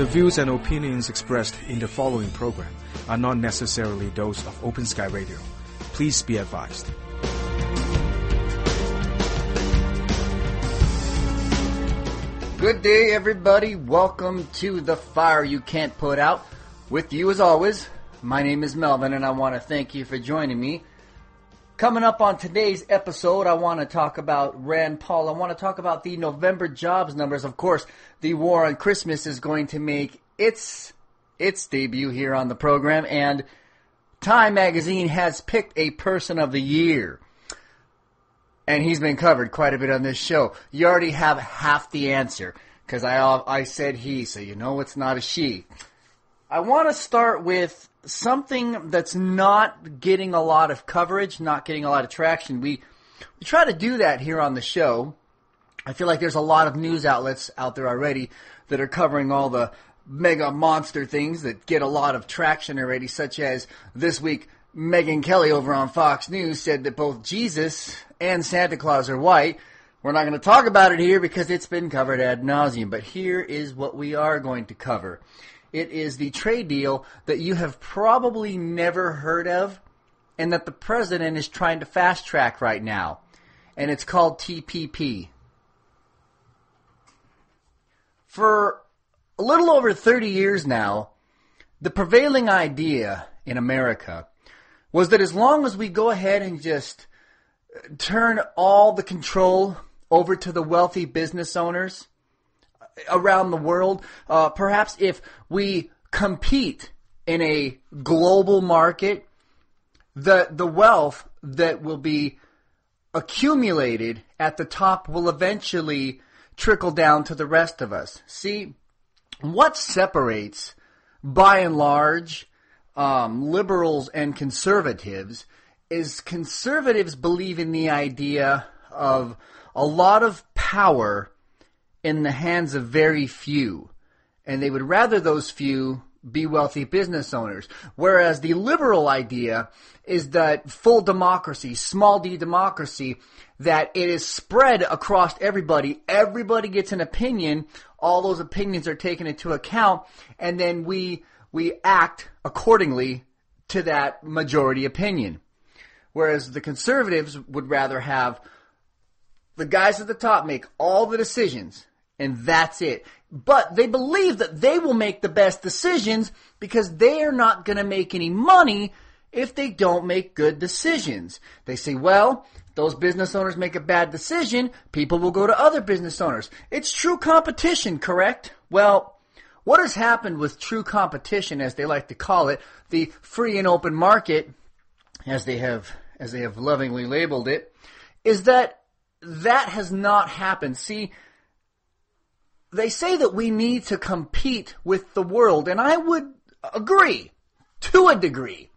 The views and opinions expressed in the following program are not necessarily those of Open Sky Radio. Please be advised. Good day, everybody. Welcome to The Fire You Can't Put Out. With you, as always, my name is Melvin, and I want to thank you for joining me. Coming up on today's episode, I want to talk about Rand Paul. I want to talk about the November jobs numbers. Of course, the war on Christmas is going to make its debut here on the program, and Time Magazine has picked a person of the year. And he's been covered quite a bit on this show. You already have half the answer, because I said he, so you know it's not a she. I want to start with something that's not getting a lot of coverage, not getting a lot of traction. We try to do that here on the show. I feel like there's a lot of news outlets out there already that are covering all the mega monster things that get a lot of traction already, such as this week, Megyn Kelly over on Fox News said that both Jesus and Santa Claus are white. We're not going to talk about it here because it's been covered ad nauseum, but here is what we are going to cover. It is the trade deal that you have probably never heard of and that the president is trying to fast track right now, and it's called TPP. For a little over 30 years now, the prevailing idea in America was that as long as we go ahead and just turn all the control over to the wealthy business owners around the world, perhaps if we compete in a global market, the wealth that will be accumulated at the top will eventually trickle down to the rest of us. See, what separates, by and large, liberals and conservatives is conservatives believe in the idea of a lot of power in the hands of very few, and they would rather those few be wealthy business owners, whereas the liberal idea is that full democracy, small d democracy, that it is spread across everybody gets an opinion, all those opinions are taken into account, and then we act accordingly to that majority opinion. Whereas the conservatives would rather have the guys at the top make all the decisions, and that's it. But they believe that they will make the best decisions because they are not going to make any money if they don't make good decisions. They say, well, those business owners make a bad decision, people will go to other business owners. It's true competition, correct? Well, what has happened with true competition, as they like to call it, the free and open market, as they have lovingly labeled it, is that has not happened. See, they say that we need to compete with the world, and I would agree to a degree.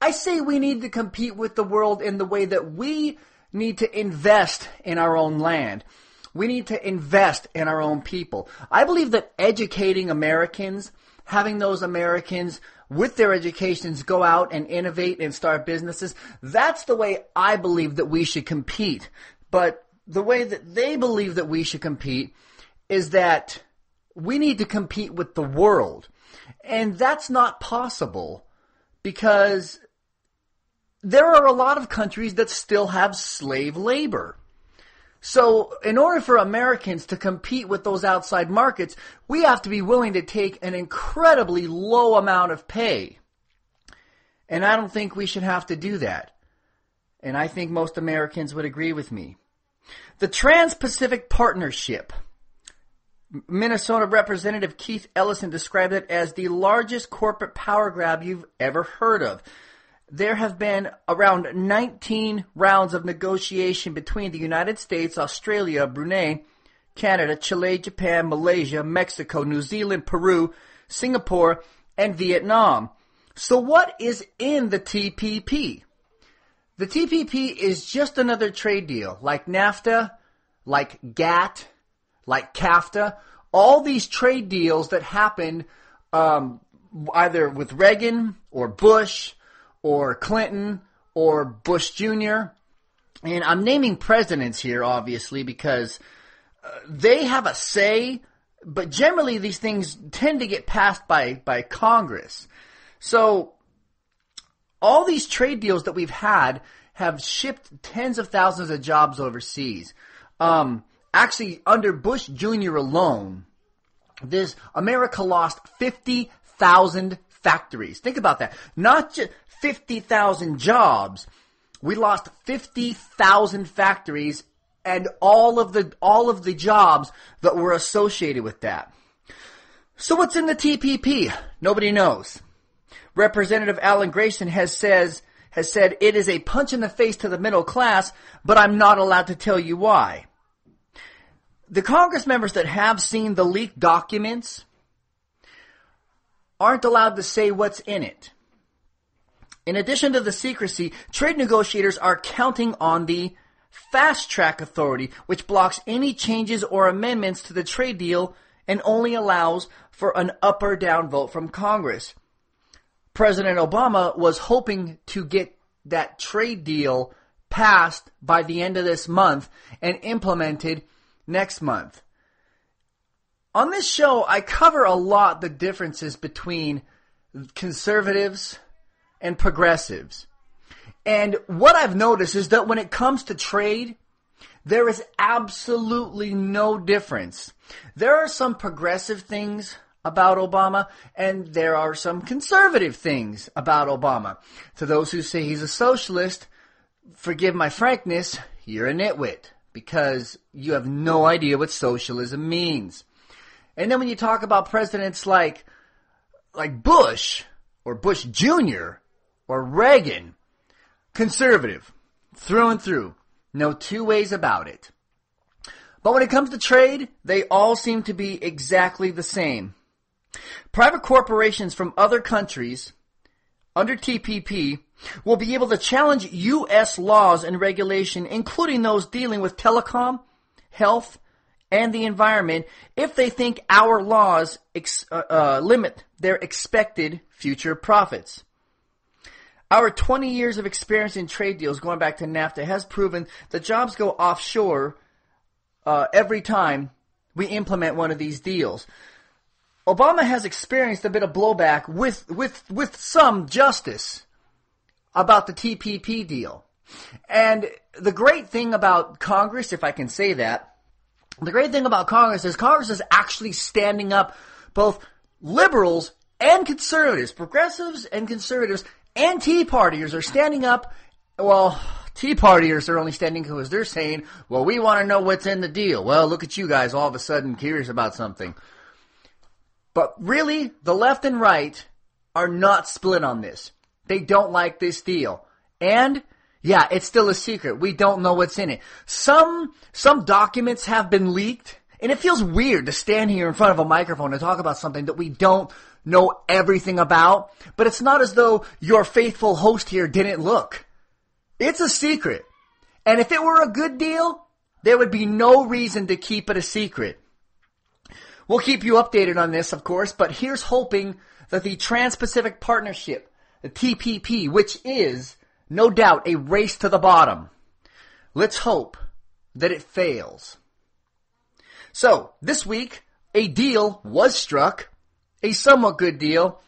I say we need to compete with the world in the way that we need to invest in our own land. We need to invest in our own people. I believe that educating Americans, having those Americans with their educations go out and innovate and start businesses, that's the way I believe that we should compete. But the way that they believe that we should compete is that we need to compete with the world. And that's not possible because there are a lot of countries that still have slave labor. So in order for Americans to compete with those outside markets, we have to be willing to take an incredibly low amount of pay. And I don't think we should have to do that. And I think most Americans would agree with me. The Trans-Pacific Partnership. Minnesota Representative Keith Ellison described it as the largest corporate power grab you've ever heard of. There have been around 19 rounds of negotiation between the United States, Australia, Brunei, Canada, Chile, Japan, Malaysia, Mexico, New Zealand, Peru, Singapore, and Vietnam. So what is in the TPP? The TPP is just another trade deal, like NAFTA, like GATT, like CAFTA, all these trade deals that happened either with Reagan or Bush or Clinton or Bush Jr. And I'm naming presidents here, obviously, because they have a say, But generally, these things tend to get passed by Congress. So all these trade deals that we've had have shipped tens of thousands of jobs overseas. Actually, under Bush Jr. alone, this America lost 50,000 factories. Think about that. Not just 50,000 jobs. We lost 50,000 factories and all of the jobs that were associated with that. So what's in the TPP? Nobody knows. Representative Alan Grayson has said it is a punch in the face to the middle class, but I'm not allowed to tell you why. The Congress members that have seen the leaked documents aren't allowed to say what's in it. In addition to the secrecy, trade negotiators are counting on the Fast Track Authority, which blocks any changes or amendments to the trade deal and only allows for an up or down vote from Congress. President Obama was hoping to get that trade deal passed by the end of this month and implemented next month. On this show, I cover a lot the differences between conservatives and progressives. And what I've noticed is that when it comes to trade, there is absolutely no difference. There are some progressive things about Obama, and there are some conservative things about Obama. To those who say he's a socialist, forgive my frankness, you're a nitwit, because you have no idea what socialism means. And then when you talk about presidents like Bush, or Bush Jr., or Reagan, conservative, through and through, no two ways about it. But when it comes to trade, they all seem to be exactly the same. Private corporations from other countries under TPP will be able to challenge U.S. laws and regulation, including those dealing with telecom, health, and the environment, if they think our laws limit their expected future profits. Our 20 years of experience in trade deals going back to NAFTA has proven that jobs go offshore every time we implement one of these deals. Obama has experienced a bit of blowback with some justice about the TPP deal. And the great thing about Congress, if I can say that, the great thing about Congress is actually standing up both liberals and conservatives, progressives and conservatives, and Tea Partiers are standing up. Well, Tea Partiers are only standing because they're saying, well, we want to know what's in the deal. Well, look at you guys all of a sudden curious about something. But really, the left and right are not split on this. They don't like this deal. And, yeah, it's still a secret. We don't know what's in it. Some documents have been leaked. And it feels weird to stand here in front of a microphone and talk about something that we don't know everything about. But it's not as though your faithful host here didn't look. It's a secret. And if it were a good deal, there would be no reason to keep it a secret. We'll keep you updated on this, of course, but here's hoping that the Trans-Pacific Partnership, the TPP, which is no doubt a race to the bottom, let's hope that it fails. So, this week, a deal was struck, a somewhat good deal.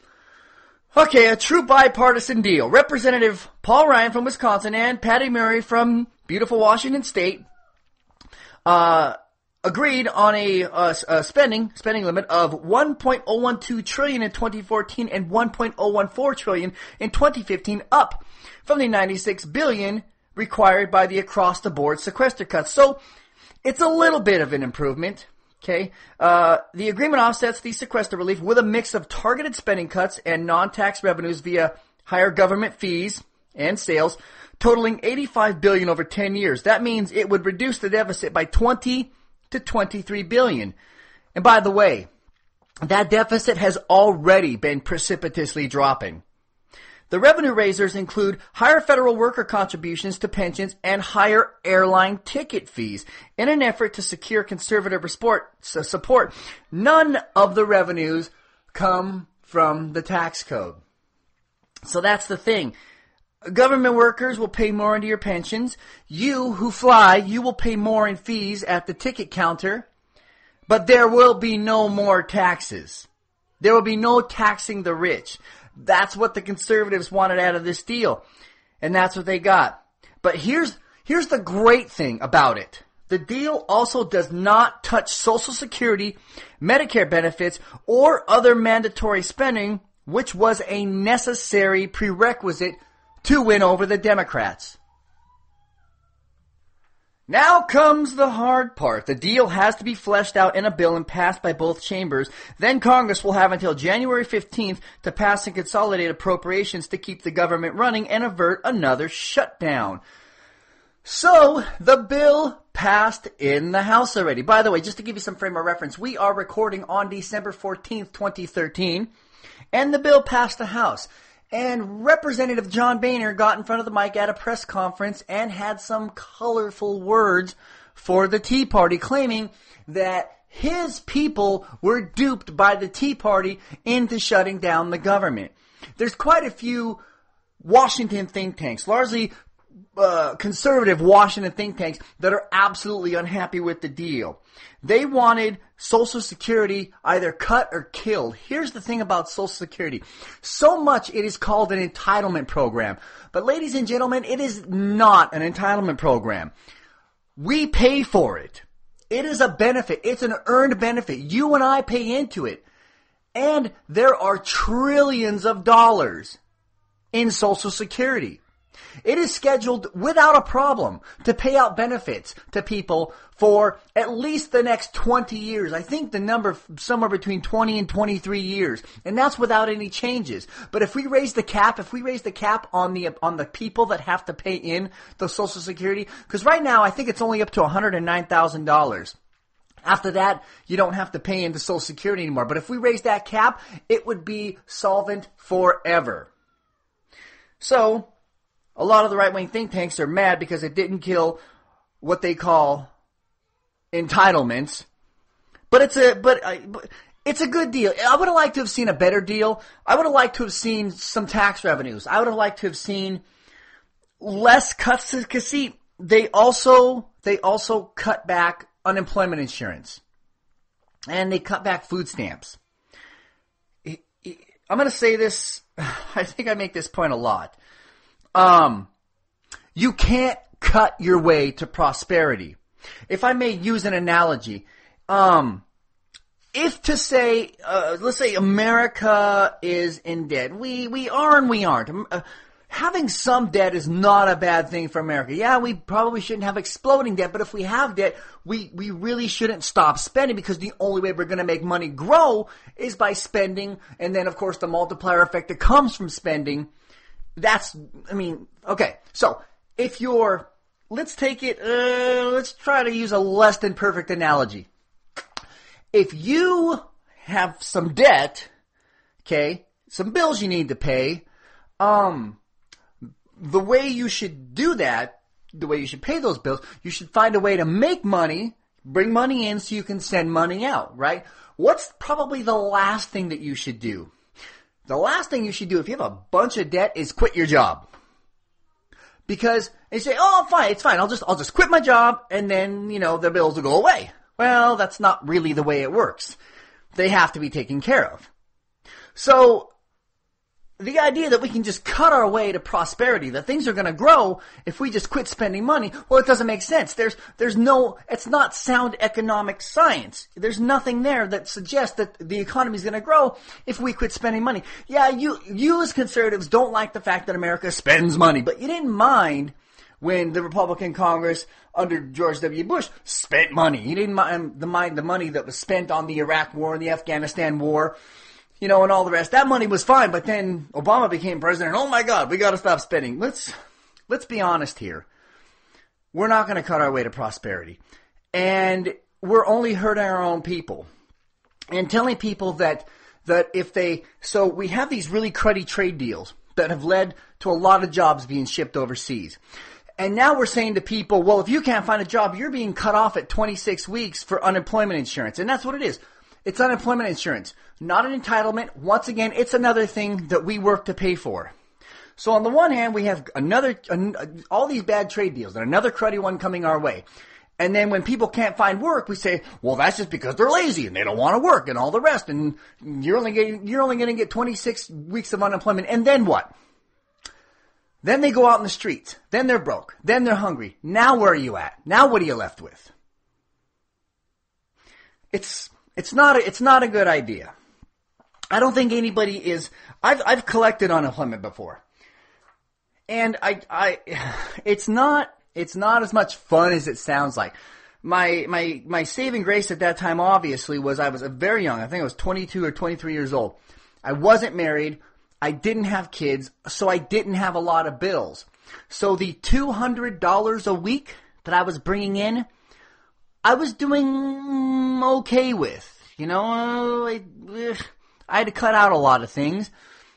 Okay, a true bipartisan deal. Representative Paul Ryan from Wisconsin and Patty Murray from beautiful Washington State agreed on a spending limit of $1.012 trillion in 2014 and $1.014 trillion in 2015, up from the $96 billion required by the across-the-board sequester cuts. So, it's a little bit of an improvement. Okay, the agreement offsets the sequester relief with a mix of targeted spending cuts and non-tax revenues via higher government fees and sales, totaling $85 billion over 10 years. That means it would reduce the deficit by $20 to $23 billion. And by the way, that deficit has already been precipitously dropping. The revenue raisers include higher federal worker contributions to pensions and higher airline ticket fees. In an effort to secure conservative support, none of the revenues come from the tax code. So that's the thing. Government workers will pay more into your pensions. You who fly, you will pay more in fees at the ticket counter. But there will be no more taxes. There will be no taxing the rich. That's what the conservatives wanted out of this deal. And that's what they got. But here's the great thing about it. The deal also does not touch Social Security, Medicare benefits, or other mandatory spending, which was a necessary prerequisite to win over the Democrats. Now comes the hard part. The deal has to be fleshed out in a bill and passed by both chambers. Then Congress will have until January 15th to pass and consolidate appropriations to keep the government running and avert another shutdown. So, the bill passed in the House already. By the way, just to give you some frame of reference, we are recording on December 14th, 2013, and the bill passed the House. And Representative John Boehner got in front of the mic at a press conference and had some colorful words for the Tea Party, claiming that his people were duped by the Tea Party into shutting down the government. There's quite a few Washington think tanks, largely conservative Washington think tanks, that are absolutely unhappy with the deal. They wanted Social Security either cut or killed. Here's the thing about Social Security. So much it is called an entitlement program. But ladies and gentlemen, it is not an entitlement program. We pay for it. It is a benefit. It's an earned benefit. You and I pay into it. And there are trillions of dollars in Social Security. It is scheduled without a problem to pay out benefits to people for at least the next 20 years. I think the number somewhere between 20 and 23 years. And that's without any changes. But if we raise the cap, on the people that have to pay in the Social Security, because right now I think it's only up to $109,000. After that, you don't have to pay into Social Security anymore. But if we raise that cap, it would be solvent forever. So a lot of the right-wing think tanks are mad because it didn't kill what they call entitlements, but it's a good deal. I would have liked to have seen a better deal. I would have liked to have seen some tax revenues. I would have liked to have seen less cuts to, because see, they also cut back unemployment insurance and they cut back food stamps. I'm going to say this. I think I make this point a lot. You can't cut your way to prosperity. If I may use an analogy, if to say, let's say America is in debt. We are and we aren't. Having some debt is not a bad thing for America. Yeah, we probably shouldn't have exploding debt, but if we have debt, we really shouldn't stop spending, because the only way we're going to make money grow is by spending, and then of course the multiplier effect that comes from spending. So if you're, let's try to use a less than perfect analogy. If you have some debt, okay, some bills you need to pay, the way you should do that, the way you should pay those bills, you should find a way to make money, bring money in so you can send money out, right? What's probably the last thing that you should do? The last thing you should do if you have a bunch of debt is quit your job. Because they say, oh, fine, it's fine. I'll just quit my job and then, the bills will go away. Well, that's not really the way it works. They have to be taken care of. So the idea that we can just cut our way to prosperity, that things are going to grow if we just quit spending money, well, it doesn't make sense. It's not sound economic science. There's nothing there that suggests that the economy is going to grow if we quit spending money. Yeah, you as conservatives don't like the fact that America spends money, but you didn't mind when the Republican Congress under George W. Bush spent money. You didn't mind the money that was spent on the Iraq War and the Afghanistan War, and all the rest. That money was fine, but then Obama became president, and oh my God, we got to stop spending. Let's be honest here. We're not going to cut our way to prosperity. And we're only hurting our own people. And telling people that if they... So we have these really cruddy trade deals that have led to a lot of jobs being shipped overseas. And now we're saying to people, well, if you can't find a job, you're being cut off at 26 weeks for unemployment insurance. And that's what it is. It's unemployment insurance, not an entitlement. Once again, it's another thing that we work to pay for. So on the one hand, we have all these bad trade deals and another cruddy one coming our way. And then when people can't find work, we say, well, that's just because they're lazy and they don't want to work and all the rest. And you're only going to get 26 weeks of unemployment. And then what? Then they go out in the streets. Then they're broke. Then they're hungry. Now where are you at? Now what are you left with? It's not a good idea. I don't think anybody is. I've collected unemployment before, and it's not as much fun as it sounds like. My saving grace at that time obviously was I was very young. I think I was 22 or 23 years old. I wasn't married. I didn't have kids, so I didn't have a lot of bills. So the $200 a week that I was bringing in, I was doing okay with. You know, I had to cut out a lot of things.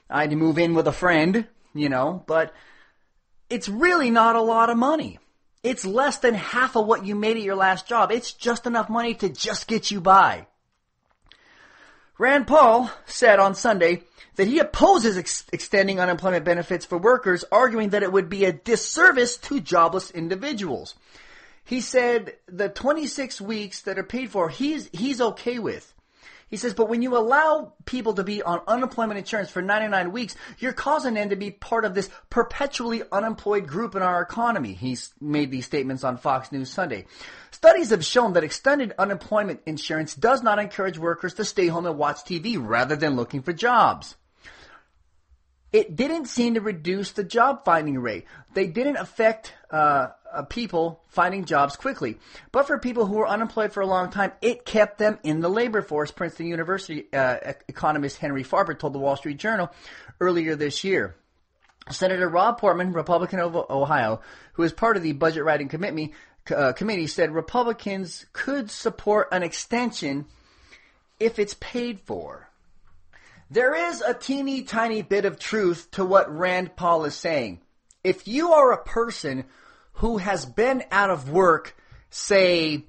I had to move in with a friend, you know, but it's really not a lot of money. It's less than half of what you made at your last job. It's just enough money to just get you by. Rand Paul said on Sunday that he opposes extending unemployment benefits for workers, arguing that it would be a disservice to jobless individuals. He said the 26 weeks that are paid for, he's okay with. He says, but when you allow people to be on unemployment insurance for 99 weeks, you're causing them to be part of this perpetually unemployed group in our economy. He's made these statements on Fox News Sunday. Studies have shown that extended unemployment insurance does not encourage workers to stay home and watch TV rather than looking for jobs. It didn't seem to reduce the job finding rate. They didn't affect people finding jobs quickly. But for people who were unemployed for a long time, it kept them in the labor force, Princeton University economist Henry Farber told the Wall Street Journal earlier this year. Senator Rob Portman, Republican of Ohio, who is part of the budget writing committee, said Republicans could support an extension if it's paid for. There is a teeny tiny bit of truth to what Rand Paul is saying. If you are a person who has been out of work, say,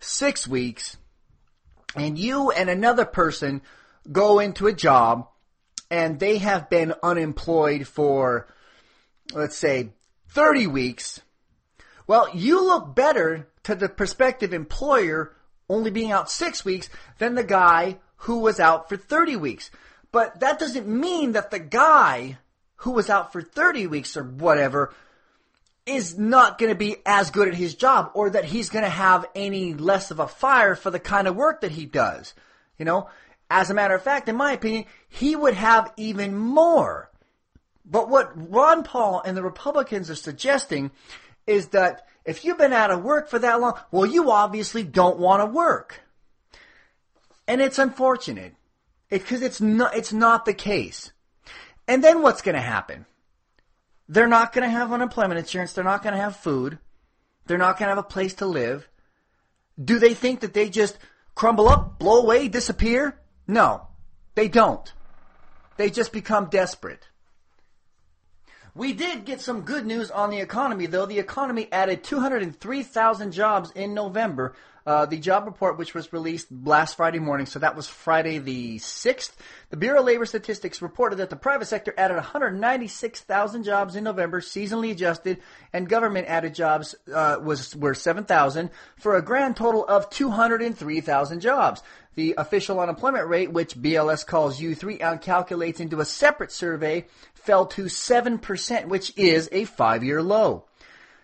6 weeks, and you and another person go into a job and they have been unemployed for, let's say, 30 weeks, well, you look better to the prospective employer only being out 6 weeks than the guy who was out for 30 weeks. But that doesn't mean that the guy who was out for 30 weeks or whatever is not going to be as good at his job, or that he's going to have any less of a fire for the kind of work that he does. You know, as a matter of fact, in my opinion, he would have even more. But what Ron Paul and the Republicans are suggesting is that if you've been out of work for that long, well, you obviously don't want to work. And it's unfortunate because it's not the case. And then what's going to happen? They're not going to have unemployment insurance. They're not going to have food. They're not going to have a place to live. Do they think that they just crumble up, blow away, disappear? No, they don't. They just become desperate. We did get some good news on the economy, though. The economy added 203,000 jobs in November. The job report, which was released last Friday morning, so that was Friday the 6th, the Bureau of Labor Statistics reported that the private sector added 196,000 jobs in November, seasonally adjusted, and government added jobs were 7,000, for a grand total of 203,000 jobs. The official unemployment rate, which BLS calls U3 and calculates into a separate survey, fell to 7%, which is a 5-year low.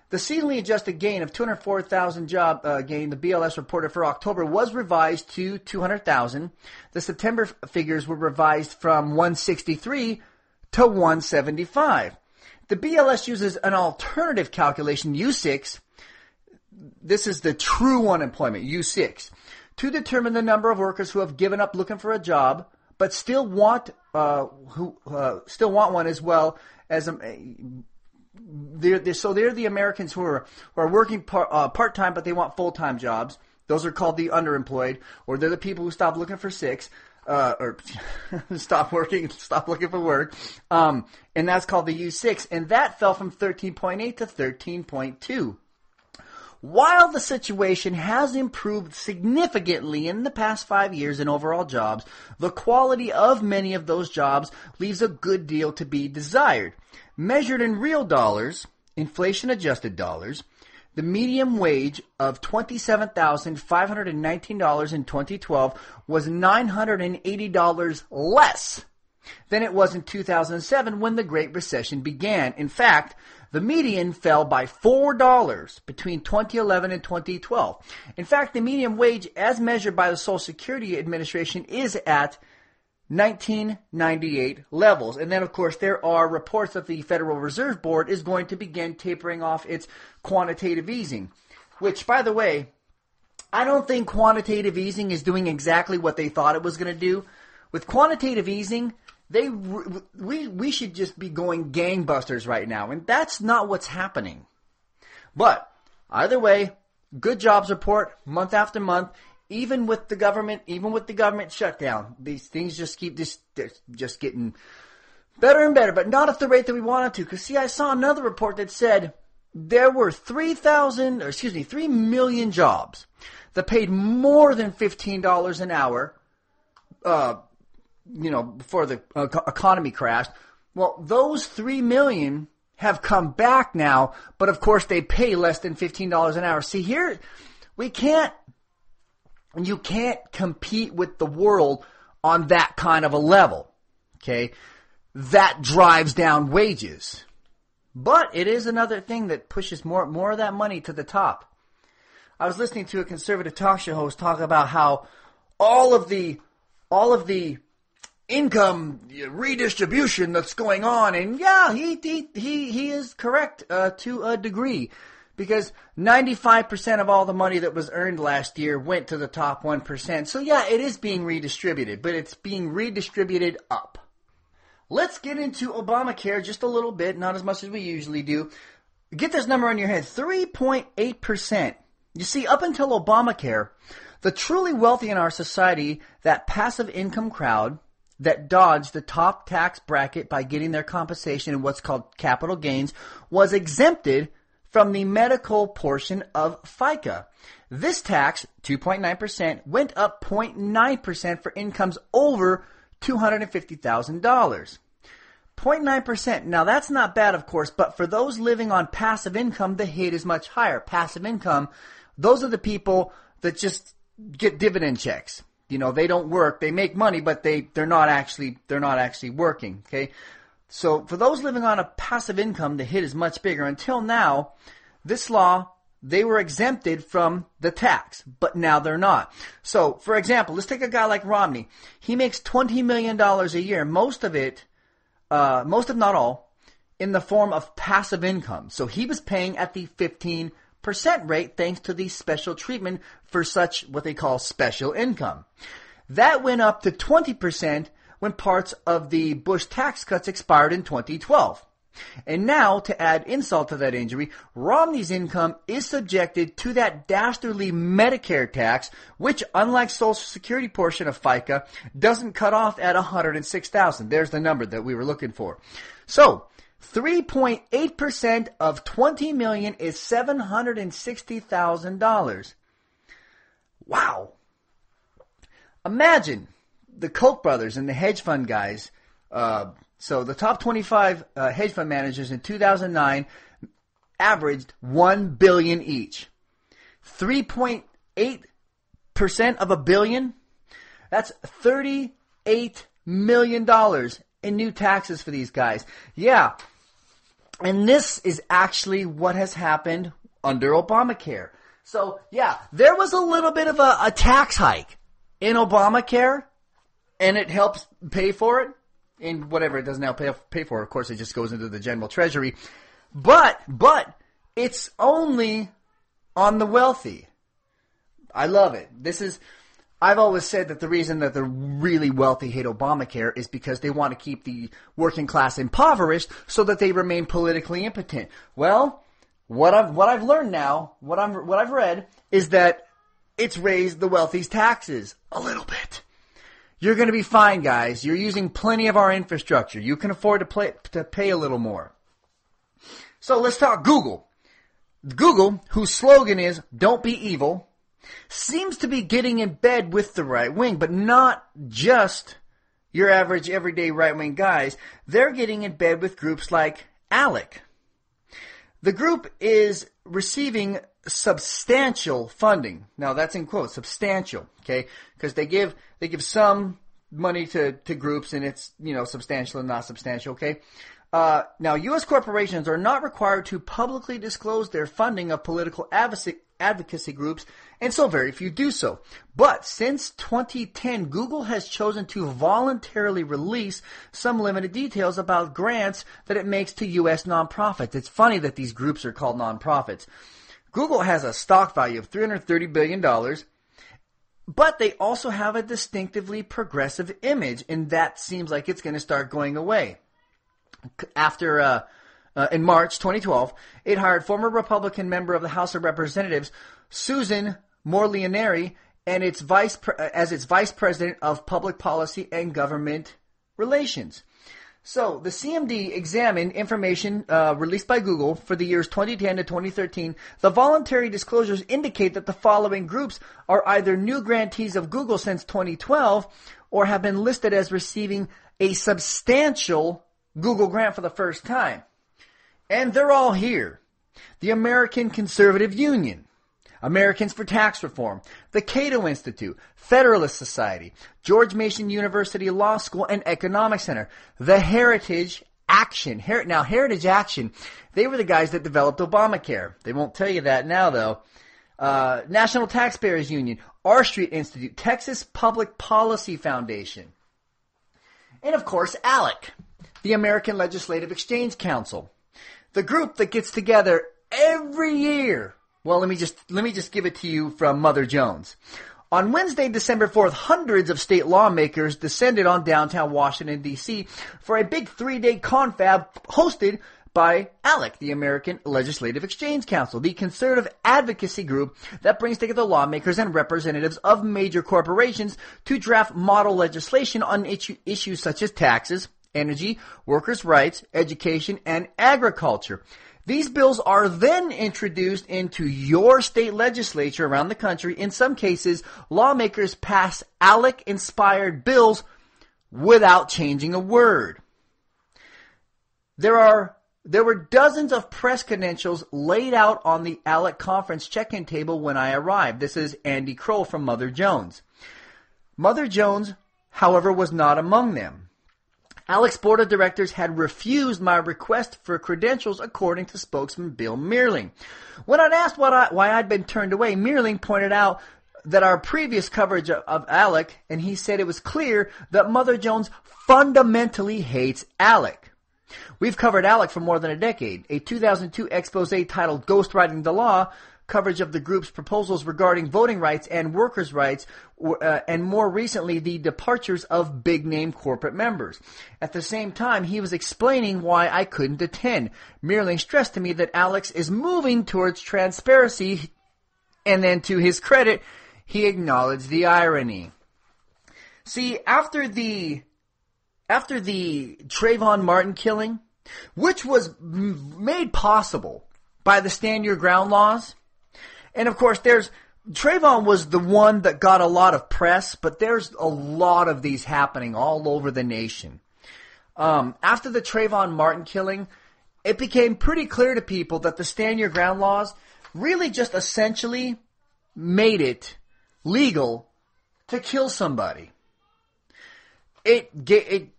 The seasonally adjusted gain of 204,000 job gain the BLS reported for October was revised to 200,000. The September figures were revised from 163 to 175. The BLS uses an alternative calculation, U6. This is the true unemployment, U6, to determine the number of workers who have given up looking for a job but still want one, as well as they're the Americans who are working part-time, but they want full-time jobs. Those are called the underemployed, or they're the people who stop looking for stop looking for work. And that's called the U6, and that fell from 13.8 to 13.2. While the situation has improved significantly in the past 5 years in overall jobs, the quality of many of those jobs leaves a good deal to be desired. Measured in real dollars, inflation-adjusted dollars, The median wage of $27,519 in 2012 was $980 less than it was in 2007 when the Great Recession began. In fact, the median fell by $4 between 2011 and 2012. In fact, the median wage as measured by the Social Security Administration is at 1998 levels. And then, of course, there are reports that the Federal Reserve Board is going to begin tapering off its quantitative easing, which, by the way, I don't think quantitative easing is doing exactly what they thought it was going to do. With quantitative easing, we should just be going gangbusters right now, and that's not what's happening. But either way, good jobs report month after month. Even with the government shutdown, these things just keep just getting better and better, but not at the rate that we wanted to. Because see, I saw another report that said there were 3 million jobs that paid more than $15 an hour. Before the economy crashed. Well, those 3 million have come back now, but of course they pay less than $15 an hour. See, here, you can't compete with the world on that kind of a level, okay? That drives down wages. But it is another thing that pushes more of that money to the top. I was listening to a conservative talk show host talk about how all of the income redistribution that's going on, and yeah, he is correct to a degree, because 95% of all the money that was earned last year went to the top 1%. So yeah, it is being redistributed, but it's being redistributed up. Let's get into Obamacare just a little bit, not as much as we usually do. Get this number in your head, 3.8%. You see, up until Obamacare, the truly wealthy in our society, that passive income crowd that dodged the top tax bracket by getting their compensation in what's called capital gains, was exempted from the medical portion of FICA. This tax, 2.9%, went up 0.9% for incomes over $250,000. 0.9%. Now that's not bad, of course, but for those living on passive income, the hit is much higher. Passive income, those are the people that just get dividend checks. You know, they don't work. They make money, but they're not actually working. Okay, so for those living on a passive income, the hit is much bigger. Until now, this law, they were exempted from the tax, but now they're not. So, for example, let's take a guy like Romney. He makes $20 million a year. Most of it, not all, in the form of passive income. So he was paying at the 15% rate thanks to the special treatment for such what they call special income. That went up to 20% when parts of the Bush tax cuts expired in 2012. And now, to add insult to that injury, Romney's income is subjected to that dastardly Medicare tax, which, unlike Social Security portion of FICA, doesn't cut off at $106,000. There's the number that we were looking for. So, 3.8% of $20 million is $760,000. Wow. Imagine the Koch brothers and the hedge fund guys. So the top 25 hedge fund managers in 2009 averaged $1 billion each. 3.8% of $1 billion? That's $38 million in new taxes for these guys. Yeah. And this is actually what has happened under Obamacare. So, yeah, there was a little bit of a tax hike in Obamacare, and it helps pay for it. And whatever it doesn't now pay for, of course, it just goes into the general treasury. But it's only on the wealthy. I love it. I've always said that the reason that the really wealthy hate Obamacare is because they want to keep the working class impoverished so that they remain politically impotent. Well, what I've learned now, what I've read, is that it's raised the wealthy's taxes a little bit. You're going to be fine, guys. You're using plenty of our infrastructure. You can afford to pay a little more. So let's talk Google. Google, whose slogan is "Don't be evil," seems to be getting in bed with the right wing, but not just your average everyday right wing guys. They're getting in bed with groups like ALEC. The group is receiving substantial funding. Now that's in quotes, substantial, okay? Because they give some money to groups, and it's, you know, substantial and not substantial, okay? Now, U.S. corporations are not required to publicly disclose their funding of political advocacy groups, and so very few do so. But since 2010, Google has chosen to voluntarily release some limited details about grants that it makes to U.S. nonprofits. It's funny that these groups are called nonprofits. Google has a stock value of $330 billion. But they also have a distinctively progressive image, and that seems like it's going to start going away. After in March 2012, it hired former Republican member of the House of Representatives Susan Morlinieri and its vice president of public policy and government relations. So the CMD examined information released by Google for the years 2010 to 2013. The voluntary disclosures indicate that the following groups are either new grantees of Google since 2012 or have been listed as receiving a substantial Google grant for the first time. And they're all here. The American Conservative Union, Americans for Tax Reform, the Cato Institute, Federalist Society, George Mason University Law School and Economic Center, the Heritage Action. Now, Heritage Action, they were the guys that developed Obamacare. They won't tell you that now, though. National Taxpayers Union, R Street Institute, Texas Public Policy Foundation, and, of course, ALEC, the American Legislative Exchange Council, the group that gets together every year. Well, let me just give it to you from Mother Jones. On Wednesday, December 4th, hundreds of state lawmakers descended on downtown Washington, D.C. for a big three-day confab hosted by ALEC, the American Legislative Exchange Council, the conservative advocacy group that brings together lawmakers and representatives of major corporations to draft model legislation on issues such as taxes, energy, workers' rights, education, and agriculture. These bills are then introduced into your state legislature around the country. In some cases, lawmakers pass ALEC-inspired bills without changing a word. There were dozens of press credentials laid out on the ALEC conference check-in table when I arrived. This is Andy Kroll from Mother Jones. Mother Jones, however, was not among them. ALEC's board of directors had refused my request for credentials, according to spokesman Bill Meerling. When I'd asked why I'd been turned away, Meerling pointed out that our previous coverage of ALEC, and he said it was clear that Mother Jones fundamentally hates ALEC. We've covered ALEC for more than a decade. A 2002 expose titled Ghostwriting the Law, coverage of the group's proposals regarding voting rights and workers' rights, and more recently, the departures of big-name corporate members. At the same time, he was explaining why I couldn't attend. Meerling stressed to me that Alex is moving towards transparency, and then to his credit, he acknowledged the irony. See, after the Trayvon Martin killing, which was made possible by the Stand Your Ground laws, and of course, Trayvon was the one that got a lot of press, but there's a lot of these happening all over the nation. After the Trayvon Martin killing, it became pretty clear to people that the Stand Your Ground laws really just essentially made it legal to kill somebody. It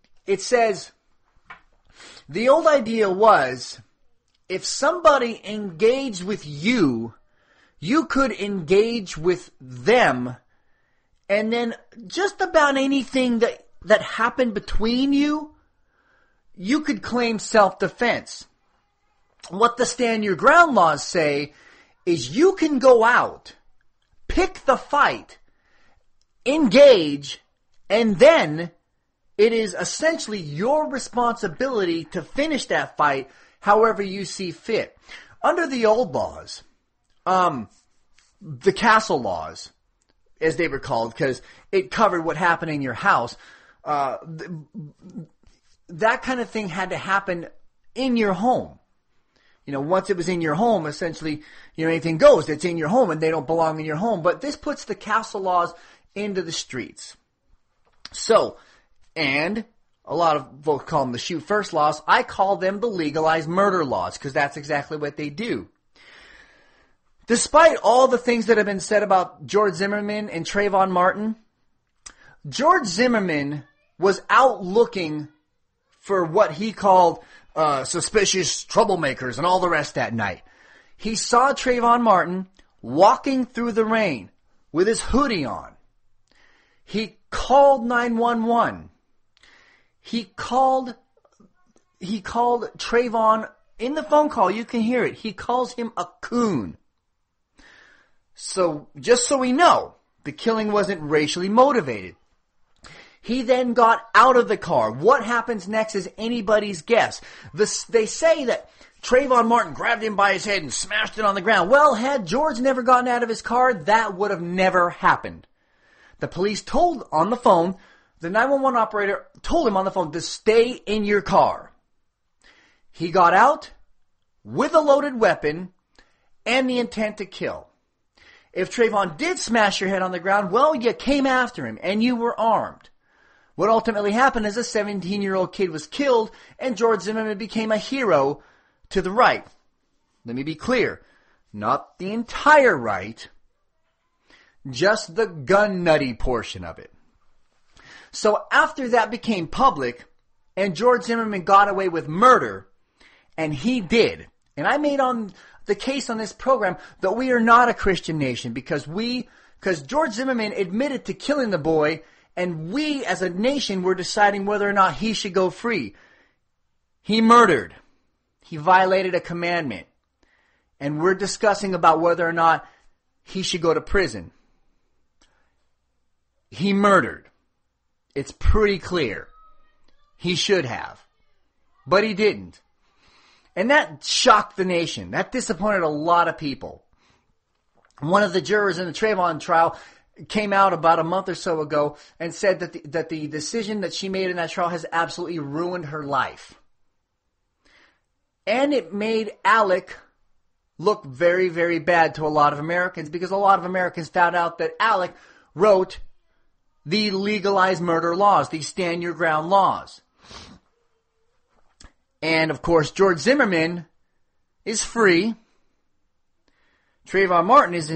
says, the old idea was, if somebody engaged with you, you could engage with them, and then just about anything that happened between you, you could claim self-defense. What the Stand Your Ground laws say is you can go out, pick the fight, engage, and then it is essentially your responsibility to finish that fight however you see fit. Under the old laws, the castle laws, as they were called, because it covered what happened in your house. That kind of thing had to happen in your home. You know, once it was in your home, essentially, you know, anything goes. It's in your home, and they don't belong in your home. But this puts the castle laws into the streets. So, and a lot of folks call them the shoot first laws. I call them the legalized murder laws because that's exactly what they do. Despite all the things that have been said about George Zimmerman and Trayvon Martin, George Zimmerman was out looking for what he called suspicious troublemakers and all the rest that night. He saw Trayvon Martin walking through the rain with his hoodie on. He called 911. He called Trayvon, in the phone call, you can hear it, he calls him a coon. So, just so we know, the killing wasn't racially motivated. He then got out of the car. What happens next is anybody's guess. They say that Trayvon Martin grabbed him by his head and smashed it on the ground. Well, had George never gotten out of his car, that would have never happened. The police told on the phone, the 911 operator told him on the phone to stay in your car. He got out with a loaded weapon and the intent to kill. If Trayvon did smash your head on the ground, well, you came after him and you were armed. What ultimately happened is a 17-year-old kid was killed and George Zimmerman became a hero to the right. Let me be clear, not the entire right, just the gun-nutty portion of it. So after that became public, and George Zimmerman got away with murder, and he did. And I made on the case on this program that we are not a Christian nation because George Zimmerman admitted to killing the boy, and we as a nation were deciding whether or not he should go free. He murdered. He violated a commandment. And we're discussing about whether or not he should go to prison. He murdered. It's pretty clear. He should have. But he didn't. And that shocked the nation. That disappointed a lot of people. One of the jurors in the Trayvon trial came out about a month or so ago and said that the decision that she made in that trial has absolutely ruined her life. And it made ALEC look very, very bad to a lot of Americans because a lot of Americans found out that ALEC wrote the legalized murder laws, the stand your ground laws. And of course, George Zimmerman is free. Trayvon Martin is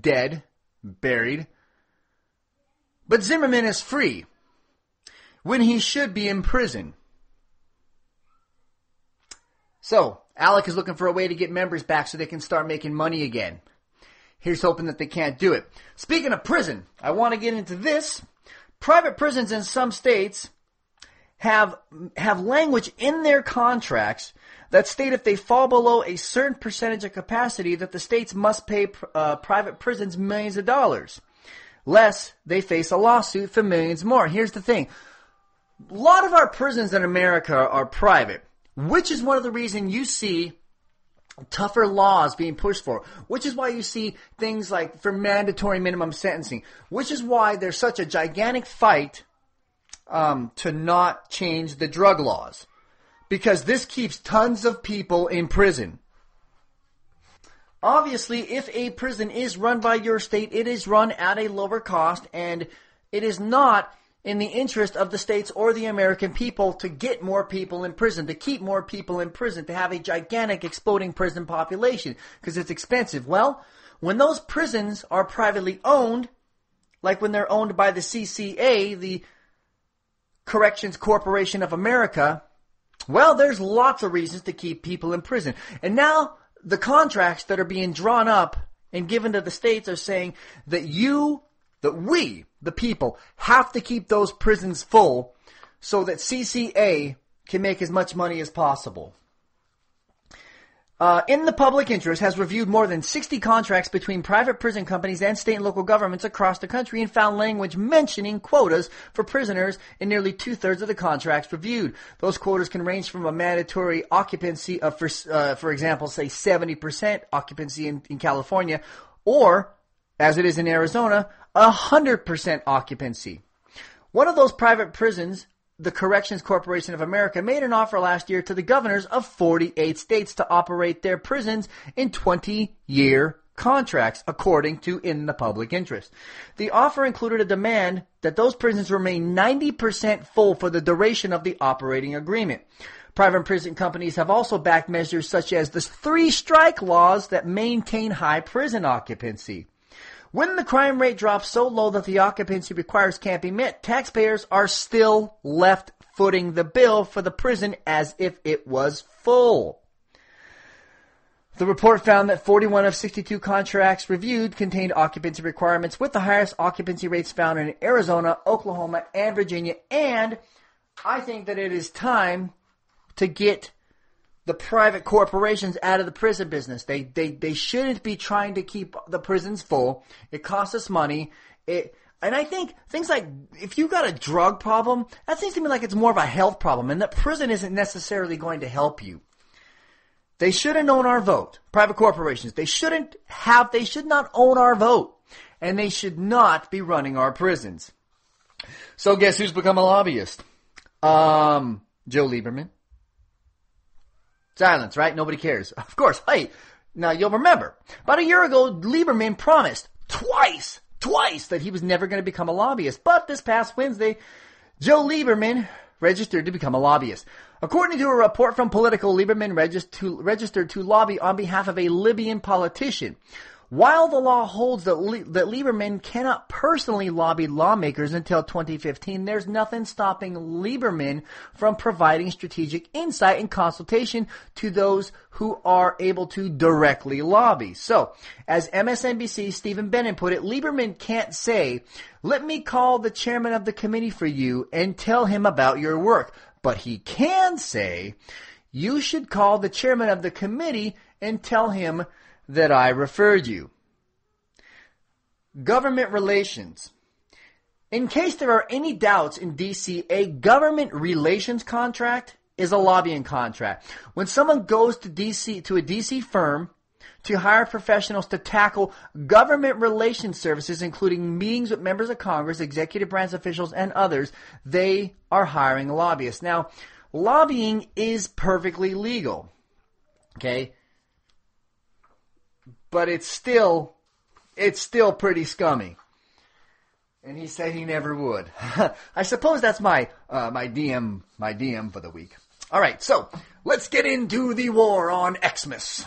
dead, buried. But Zimmerman is free when he should be in prison. So, ALEC is looking for a way to get members back so they can start making money again. Here's hoping that they can't do it. Speaking of prison, I want to get into this. Private prisons in some states have language in their contracts that state if they fall below a certain percentage of capacity that the states must pay private prisons millions of dollars, lest they face a lawsuit for millions more. Here's the thing. A lot of our prisons in America are private, which is one of the reasons you see tougher laws being pushed for, which is why you see things like for mandatory minimum sentencing, which is why there's such a gigantic fight to not change the drug laws, because this keeps tons of people in prison. Obviously, if a prison is run by your state, it is run at a lower cost, and it is not in the interest of the states or the American people to get more people in prison, to keep more people in prison, to have a gigantic exploding prison population because it's expensive. Well, when those prisons are privately owned, like when they're owned by the CCA, the Corrections Corporation of America, well, there's lots of reasons to keep people in prison. And now the contracts that are being drawn up and given to the states are saying that we, the people, have to keep those prisons full so that CCA can make as much money as possible. In the Public Interest has reviewed more than 60 contracts between private prison companies and state and local governments across the country and found language mentioning quotas for prisoners in nearly two-thirds of the contracts reviewed. Those quotas can range from a mandatory occupancy of, for example, say 70% occupancy in California, or, as it is in Arizona, 100% occupancy. One of those private prisons, the Corrections Corporation of America, made an offer last year to the governors of 48 states to operate their prisons in 20-year contracts according to in the public interest. The offer included a demand that those prisons remain 90% full for the duration of the operating agreement. Private prison companies have also backed measures such as the 3-strike laws that maintain high prison occupancy. When the crime rate drops so low that the occupancy requirements can't be met, taxpayers are still left footing the bill for the prison as if it was full. The report found that 41 of 62 contracts reviewed contained occupancy requirements, with the highest occupancy rates found in Arizona, Oklahoma, and Virginia. And I think that it is time to get the private corporations out of the prison business. They shouldn't be trying to keep the prisons full. It costs us money. And I think things like, if you've got a drug problem, that seems to me like it's more of a health problem, and that prison isn't necessarily going to help you. They shouldn't own our vote. Private corporations, they should not own our vote. And they should not be running our prisons. So guess who's become a lobbyist? Joe Lieberman. Silence, right? Nobody cares. Of course. Hey, now you'll remember. About a year ago, Lieberman promised twice that he was never going to become a lobbyist. But this past Wednesday, Joe Lieberman registered to become a lobbyist. According to a report from Politico, Lieberman registered to lobby on behalf of a Libyan politician. While the law holds that Lieberman cannot personally lobby lawmakers until 2015, there's nothing stopping Lieberman from providing strategic insight and consultation to those who are able to directly lobby. So, as MSNBC's Stephen Bannon put it, Lieberman can't say, "Let me call the chairman of the committee for you and tell him about your work." But he can say, "You should call the chairman of the committee and tell him that I referred you." Government relations. In case there are any doubts in D.C., a government relations contract is a lobbying contract. When someone goes to D.C., to a D.C. firm to hire professionals to tackle government relations services, including meetings with members of Congress, executive branch officials, and others, they are hiring lobbyists. Now, lobbying is perfectly legal. Okay? But it's still pretty scummy. And he said he never would. I suppose that's my DM for the week. All right, so let's get into the war on Xmas.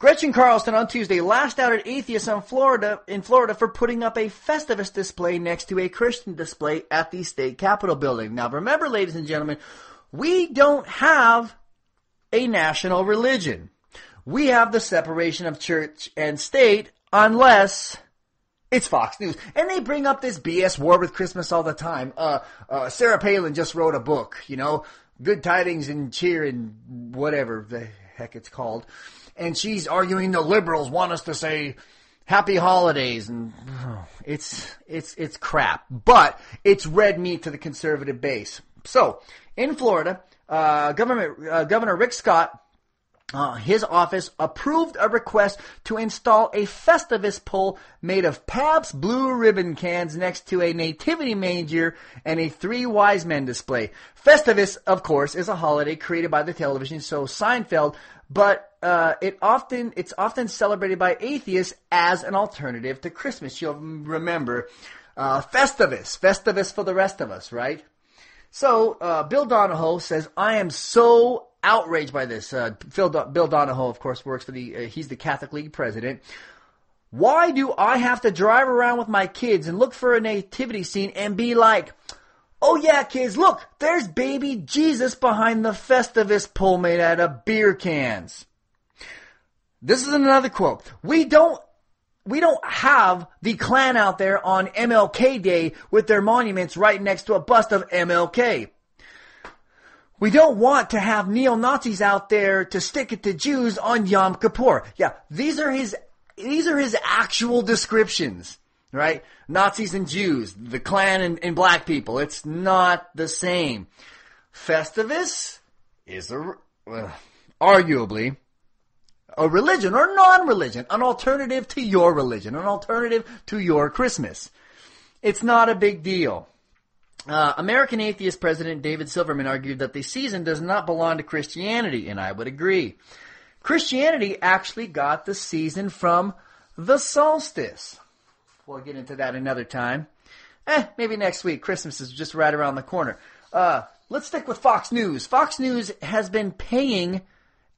Gretchen Carlson on Tuesday lashed out at atheists in Florida for putting up a Festivus display next to a Christian display at the state capitol building. Now remember, ladies and gentlemen, we don't have a national religion. We have the separation of church and state, unless it's Fox News. And they bring up this BS war with Christmas all the time. Sarah Palin just wrote a book, Good Tidings and Cheer and whatever the heck it's called. And she's arguing the liberals want us to say happy holidays, and it's crap. But it's red meat to the conservative base. So, in Florida, Governor Rick Scott, his office approved a request to install a Festivus pole made of Pabst Blue Ribbon cans next to a nativity manger and a Three Wise Men display. Festivus, of course, is a holiday created by the television show Seinfeld, but it's often celebrated by atheists as an alternative to Christmas. You'll remember Festivus for the rest of us, right? So Bill Donohue says, "I am so outraged by this." Bill Donohue, of course, works for he's the Catholic League president. "Why do I have to drive around with my kids and look for a nativity scene and be like, 'Oh yeah, kids, look, there's baby Jesus behind the Festivus pole made out of beer cans.'" This is another quote. We don't have the Klan out there on MLK Day with their monuments right next to a bust of MLK. We don't want to have neo-Nazis out there to stick it to Jews on Yom Kippur. Yeah, these are his actual descriptions, right? Nazis and Jews, the Klan and black people. It's not the same. Festivus is arguably a religion or non-religion, an alternative to your religion, an alternative to your Christmas. It's not a big deal. American Atheist President David Silverman argued that the season does not belong to Christianity, and I would agree. Christianity actually got the season from the solstice. We'll get into that another time. Maybe next week. Christmas is just right around the corner. Let's stick with Fox News. Fox News has been paying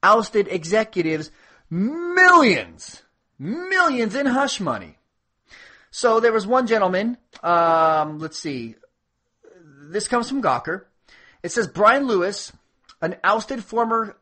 ousted executives millions in hush money. So there was one gentleman, let's see, this comes from Gawker. It says Brian Lewis, an ousted former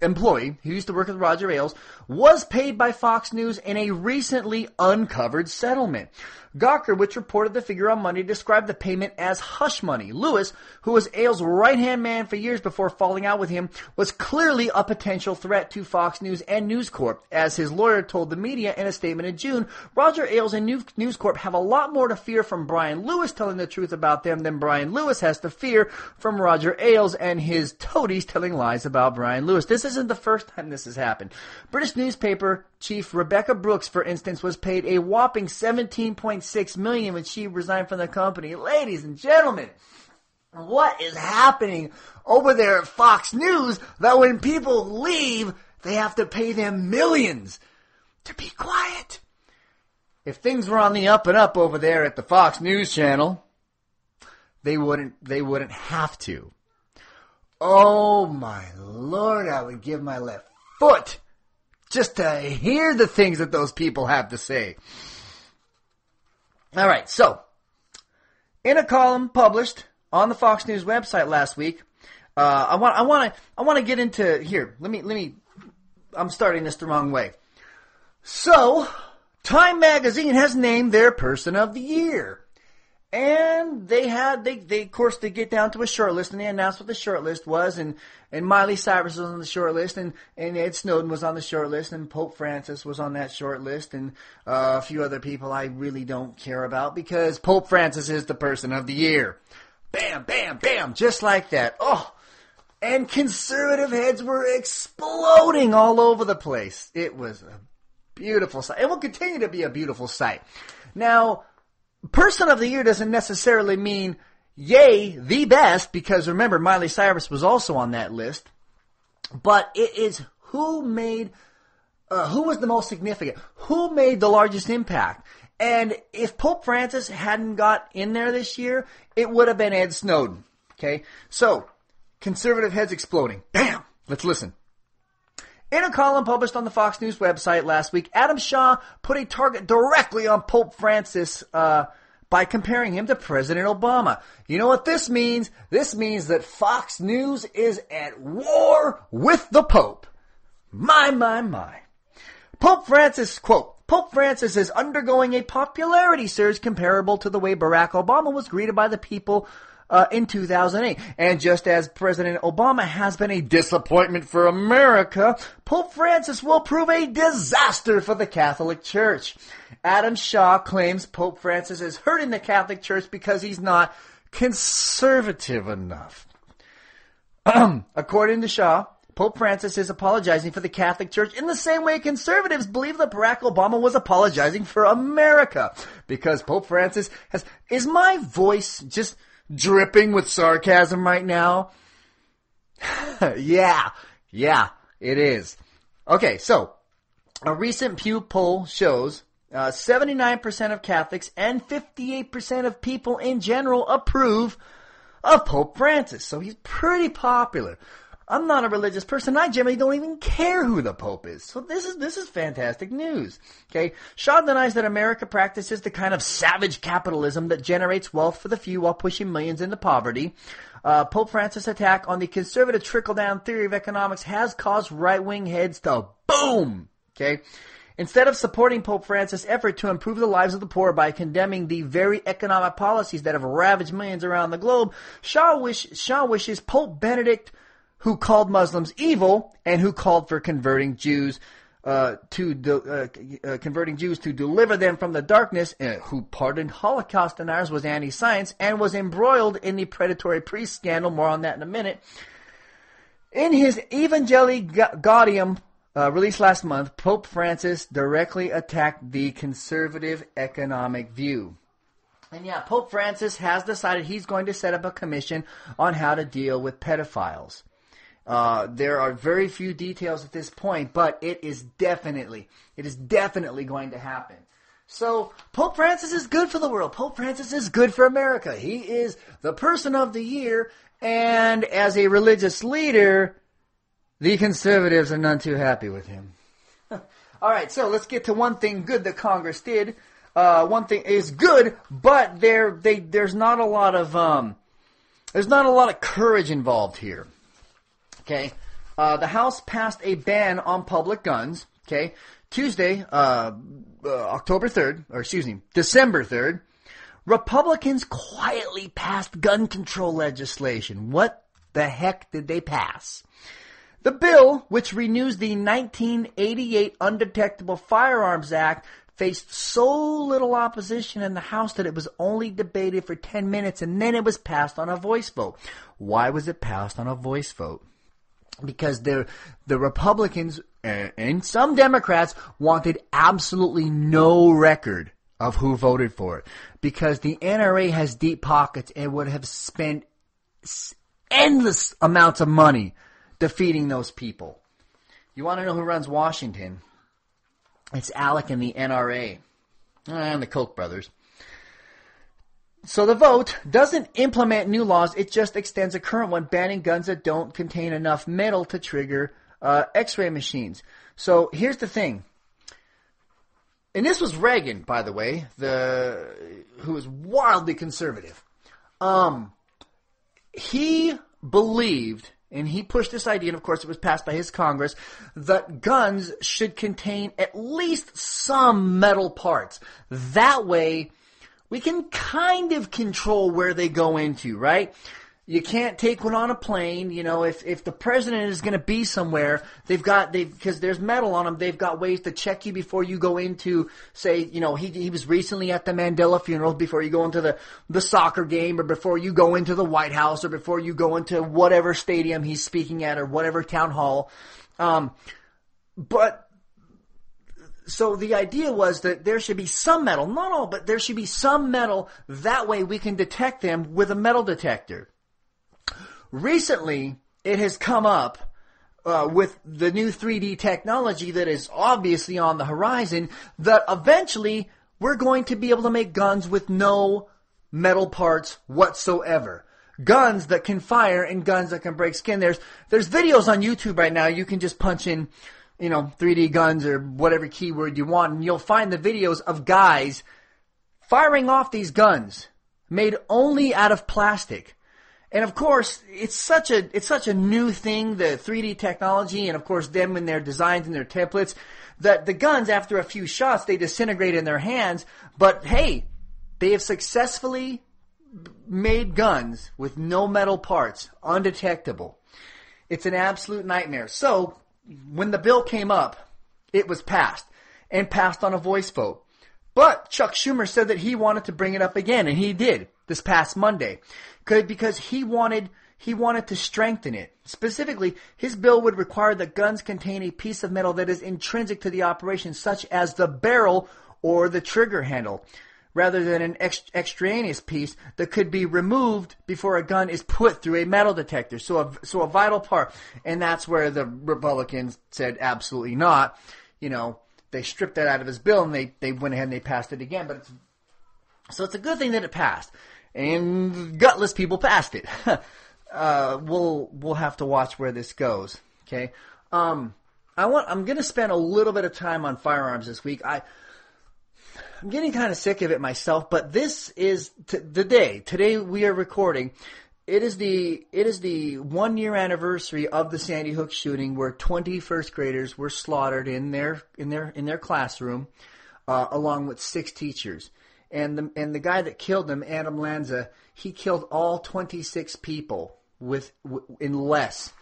employee who used to work with Roger Ailes, was paid by Fox News in a recently uncovered settlement. Gawker, which reported the figure on Monday, described the payment as hush money. Lewis, who was Ailes' right-hand man for years before falling out with him, was clearly a potential threat to Fox News and News Corp. As his lawyer told the media in a statement in June, Roger Ailes and News Corp have a lot more to fear from Brian Lewis telling the truth about them than Brian Lewis has to fear from Roger Ailes and his toadies telling lies about Brian Lewis. This isn't the first time this has happened. British newspaper chief Rebecca Brooks, for instance, was paid a whopping $17.6 million when she resigned from the company. Ladies and gentlemen, what is happening over there at Fox News that when people leave, they have to pay them millions to be quiet? If things were on the up and up over there at the Fox News channel, they wouldn't have to. Oh my Lord, I would give my left foot just to hear the things that those people have to say. All right, so in a column published on the Fox News website last week, I want to get into here. Let me. I'm starting this the wrong way. So, Time Magazine has named their Person of the Year, and they of course they get down to a short list, and they announced what the short list was, and Miley Cyrus was on the short list, and Ed Snowden was on the short list, and Pope Francis was on that short list, and a few other people I really don't care about, because Pope Francis is the Person of the Year. Bam, bam, bam, just like that. Oh, and conservative heads were exploding all over the place. It was a beautiful sight. It will continue to be a beautiful sight. Now, Person of the Year doesn't necessarily mean, yay, the best, because remember, Miley Cyrus was also on that list. But it is who was the most significant, who made the largest impact. And if Pope Francis hadn't got in there this year, it would have been Ed Snowden. Okay, so, conservative heads exploding. Bam! Let's listen. In a column published on the Fox News website last week, Adam Shaw put a target directly on Pope Francis by comparing him to President Obama. You know what this means? This means that Fox News is at war with the Pope. My. Pope Francis, quote, Pope Francis is undergoing a popularity surge comparable to the way Barack Obama was greeted by the people in 2008. And just as President Obama has been a disappointment for America, Pope Francis will prove a disaster for the Catholic Church. Adam Shaw claims Pope Francis is hurting the Catholic Church because he's not conservative enough. According to Shaw, Pope Francis is apologizing for the Catholic Church in the same way conservatives believe that Barack Obama was apologizing for America. Because Pope Francis has... Is my voice just... dripping with sarcasm right now? Yeah, it is. Okay, so, a recent Pew poll shows 79% of Catholics and 58% of people in general approve of Pope Francis. So he's pretty popular. I'm not a religious person. I generally don't even care who the Pope is. So this is fantastic news. Okay. Shaw denies that America practices the kind of savage capitalism that generates wealth for the few while pushing millions into poverty. Pope Francis' attack on the conservative trickle-down theory of economics has caused right-wing heads to boom. Okay. Instead of supporting Pope Francis' effort to improve the lives of the poor by condemning the very economic policies that have ravaged millions around the globe, Shaw wishes Pope Benedict, who called Muslims evil and who called for converting Jews to deliver them from the darkness, who pardoned Holocaust deniers, was anti-science, and was embroiled in the predatory priest scandal. More on that in a minute. In his Evangelii Gaudium released last month, Pope Francis directly attacked the conservative economic view. And yeah, Pope Francis has decided he's going to set up a commission on how to deal with pedophiles. There are very few details at this point, but it is definitely going to happen. So Pope Francis is good for the world. Pope Francis is good for America. He is the person of the year, and as a religious leader, the conservatives are none too happy with him. All right, so let's get to one thing good that Congress did. One thing is good, but there's not a lot of courage involved here. Okay, the House passed a ban on public guns. Okay, Tuesday, December 3rd, Republicans quietly passed gun control legislation. What the heck did they pass? The bill, which renews the 1988 Undetectable Firearms Act, faced so little opposition in the House that it was only debated for 10 minutes and then it was passed on a voice vote. Why was it passed on a voice vote? Because the Republicans and some Democrats wanted absolutely no record of who voted for it. Because the NRA has deep pockets and would have spent endless amounts of money defeating those people. You want to know who runs Washington? It's ALEC and the NRA. And the Koch brothers. So the vote doesn't implement new laws. It just extends a current one, banning guns that don't contain enough metal to trigger X-ray machines. So here's the thing. And this was Reagan, by the way, who was wildly conservative. He believed... and he pushed this idea, and of course it was passed by his Congress, that guns should contain at least some metal parts. That way, we can kind of control where they go into, right? You can't take one on a plane. You know, if the president is going to be somewhere, because there's metal on them, they've got ways to check you before you go into, say, you know, he was recently at the Mandela funeral, before you go into the soccer game, or before you go into the White House, or before you go into whatever stadium he's speaking at, or whatever town hall. So the idea was that there should be some metal, not all, but there should be some metal. That way we can detect them with a metal detector. Recently, it has come up with the new 3D technology that is obviously on the horizon, that eventually we're going to be able to make guns with no metal parts whatsoever. Guns that can fire and guns that can break skin. There's videos on YouTube right now. You can just punch in, 3D guns or whatever keyword you want, and you'll find the videos of guys firing off these guns made only out of plastic. And of course, it's such a new thing, the 3D technology, and of course them and their designs and their templates, that the guns, after a few shots, they disintegrate in their hands. But hey, they have successfully made guns with no metal parts, undetectable. It's an absolute nightmare. So when the bill came up, it was passed, and passed on a voice vote. But Chuck Schumer said that he wanted to bring it up again, and he did this past Monday, because he wanted to strengthen it. Specifically, his bill would require that guns contain a piece of metal that is intrinsic to the operation, such as the barrel or the trigger handle, rather than an extraneous piece that could be removed before a gun is put through a metal detector. So a vital part, and that's where the Republicans said absolutely not. They stripped that out of his bill, and they went ahead and they passed it again. So it's a good thing that it passed, and gutless people passed it. We'll have to watch where this goes. Okay, I'm going to spend a little bit of time on firearms this week. I'm getting kind of sick of it myself, but this is the day. Today we are recording. It is the 1 year anniversary of the Sandy Hook shooting, where 20 first graders were slaughtered in their classroom, along with 6 teachers. And the guy that killed them, Adam Lanza, he killed all 26 people in less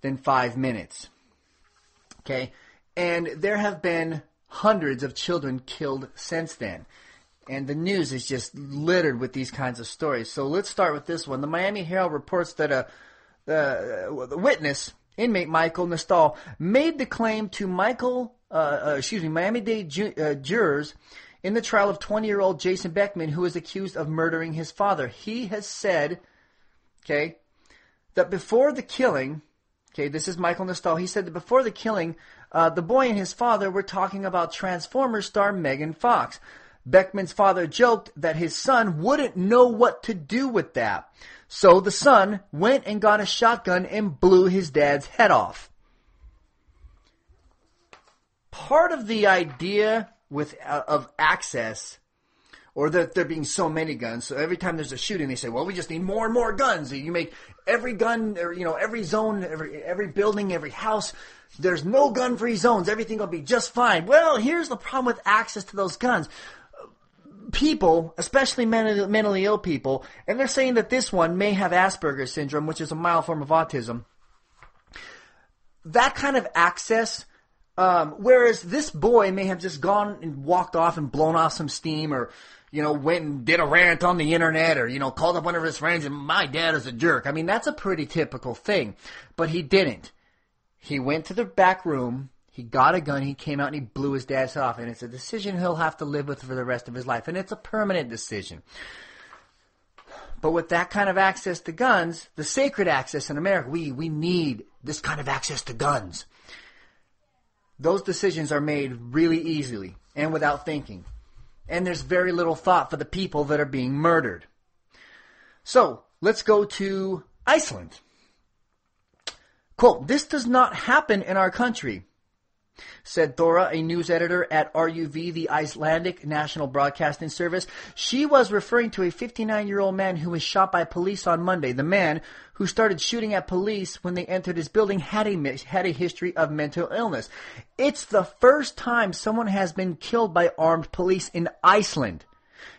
than 5 minutes. Okay, and there have been hundreds of children killed since then. And the news is just littered with these kinds of stories. So let's start with this one. The Miami Herald reports that the witness, inmate Michael Nestal, made the claim to Miami-Dade jurors in the trial of 20-year-old Jason Beckman, who is accused of murdering his father. He has said, that before the killing, Okay, this is Michael Nostal. He said that before the killing, the boy and his father were talking about Transformers star Megan Fox. Beckman's father joked that his son wouldn't know what to do with that. So the son went and got a shotgun and blew his dad's head off. Part of the idea with of access, or that there being so many guns, so every time there's a shooting, they say, well, we just need more and more guns. You make every gun, or, you know, every zone, every building, every house, there's no gun-free zones. Everything will be just fine. Well, here's the problem with access to those guns. People, especially mentally ill people, and they're saying that this one may have Asperger's syndrome, which is a mild form of autism. That kind of access, whereas this boy may have just gone and walked off and blown off some steam, or, you know, went and did a rant on the internet, or, you know, called up one of his friends and my dad is a jerk. I mean, that's a pretty typical thing, but he didn't. He went to the back room. He got a gun, he came out, and he blew his dad's off. And it's a decision he'll have to live with for the rest of his life. And it's a permanent decision. But with that kind of access to guns, the sacred access in America, we need this kind of access to guns. Those decisions are made really easily and without thinking. And there's very little thought for the people that are being murdered. So, let's go to Iceland. Quote, "This does not happen in our country," said Thora, a news editor at RUV, the Icelandic National Broadcasting Service. She was referring to a 59-year-old man who was shot by police on Monday. The man, who started shooting at police when they entered his building, had a history of mental illness. It's the first time someone has been killed by armed police in Iceland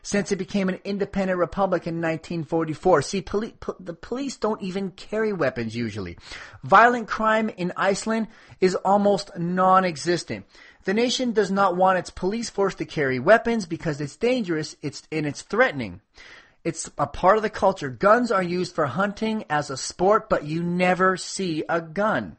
since it became an independent republic in 1944. See, the police don't even carry weapons usually. Violent crime in Iceland is almost non-existent. The nation does not want its police force to carry weapons because it's dangerous, it's threatening. It's a part of the culture. Guns are used for hunting as a sport, but you never see a gun.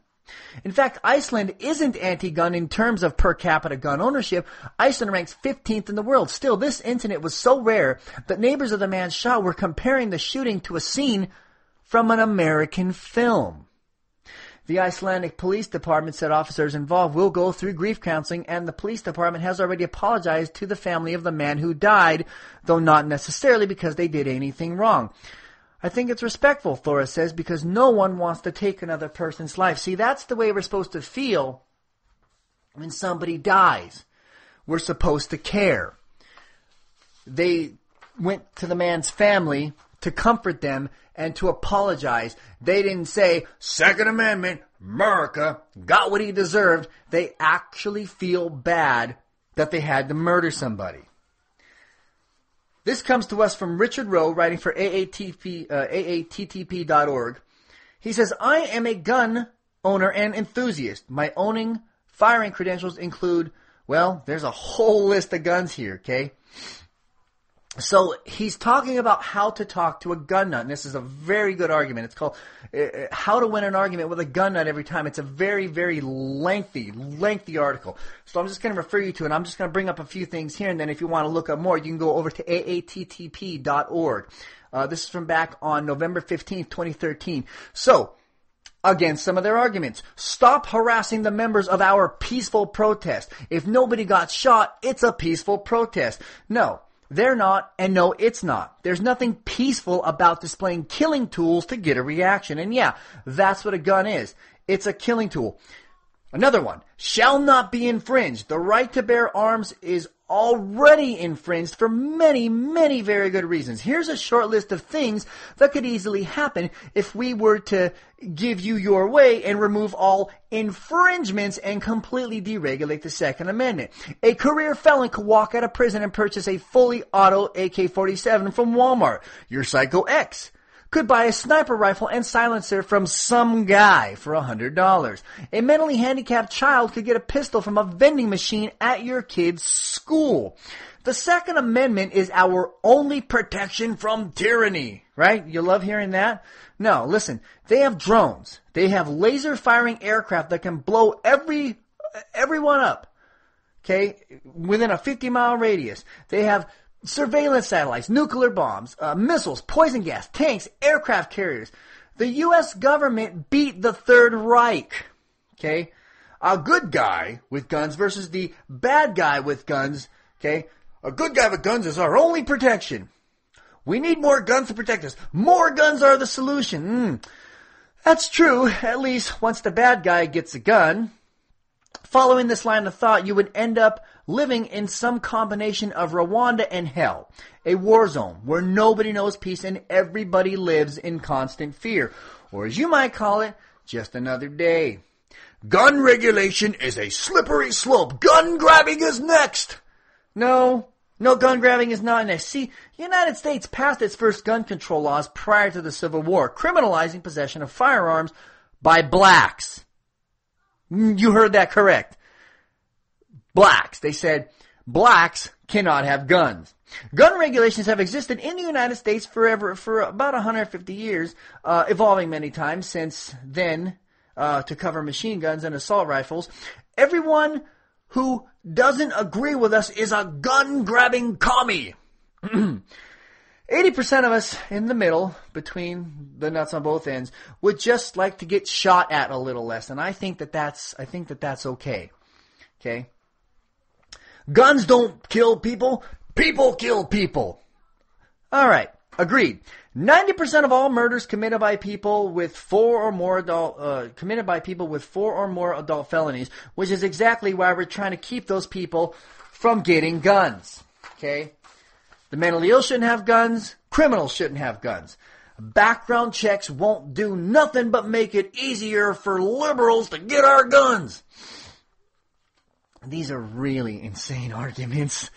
In fact, Iceland isn't anti-gun in terms of per capita gun ownership. Iceland ranks 15th in the world. Still, this incident was so rare that neighbors of the man shot were comparing the shooting to a scene from an American film. The Icelandic Police Department said officers involved will go through grief counseling, and the police department has already apologized to the family of the man who died, though not necessarily because they did anything wrong. I think it's respectful, Thora says, because no one wants to take another person's life. See, that's the way we're supposed to feel when somebody dies. We're supposed to care. They went to the man's family to comfort them and to apologize. They didn't say, Second Amendment, America, got what he deserved. They actually feel bad that they had to murder somebody. This comes to us from Richard Rowe, writing for AATTP.org. He says, I am a gun owner and enthusiast. My owning firing credentials include, well, there's a whole list of guns here, okay? So he's talking about how to talk to a gun nut. And this is a very good argument. It's called How to Win an Argument with a Gun Nut Every Time. It's a very, very lengthy article. So I'm just going to refer you to it. I'm just going to bring up a few things here, and then if you want to look up more, you can go over to aattp.org. This is from back on November 15th, 2013. So, again, some of their arguments. Stop harassing the members of our peaceful protest. If nobody got shot, it's a peaceful protest. No. They're not, and no, it's not. There's nothing peaceful about displaying killing tools to get a reaction. And yeah, that's what a gun is. It's a killing tool. Another one, shall not be infringed. The right to bear arms is already infringed for many, many very good reasons. Here's a short list of things that could easily happen if we were to give you your way and remove all infringements and completely deregulate the Second Amendment. A career felon could walk out of prison and purchase a fully auto AK-47 from Walmart. Your psycho ex could buy a sniper rifle and silencer from some guy for $100. A mentally handicapped child could get a pistol from a vending machine at your kid's school. The Second Amendment is our only protection from tyranny, right? You love hearing that? No, listen, they have drones. They have laser-firing aircraft that can blow everyone up, okay, within a 50-mile radius. They have surveillance satellites, nuclear bombs, missiles, poison gas, tanks, aircraft carriers. The U.S. government beat the Third Reich. Okay? A good guy with guns versus the bad guy with guns. Okay? A good guy with guns is our only protection. We need more guns to protect us. More guns are the solution. That's true, at least once the bad guy gets a gun. Following this line of thought, you would end up living in some combination of Rwanda and hell, a war zone where nobody knows peace and everybody lives in constant fear, or as you might call it, just another day. Gun regulation is a slippery slope. Gun grabbing is next. No, gun grabbing is not next. See, the United States passed its first gun control laws prior to the Civil War, criminalizing possession of firearms by blacks. You heard that correct. Blacks. They said blacks cannot have guns. Gun regulations have existed in the United States forever, for about 150 years, evolving many times since then to cover machine guns and assault rifles. Everyone who doesn't agree with us is a gun-grabbing commie. 80% of us in the middle, between the nuts on both ends, would just like to get shot at a little less, and I think that's okay. Okay? Guns don't kill people. People kill people. All right. Agreed. 90% of all murders committed by people with four or more adult felonies, which is exactly why we're trying to keep those people from getting guns. Okay? The mentally ill shouldn't have guns. Criminals shouldn't have guns. Background checks won't do nothing but make it easier for liberals to get our guns. These are really insane arguments.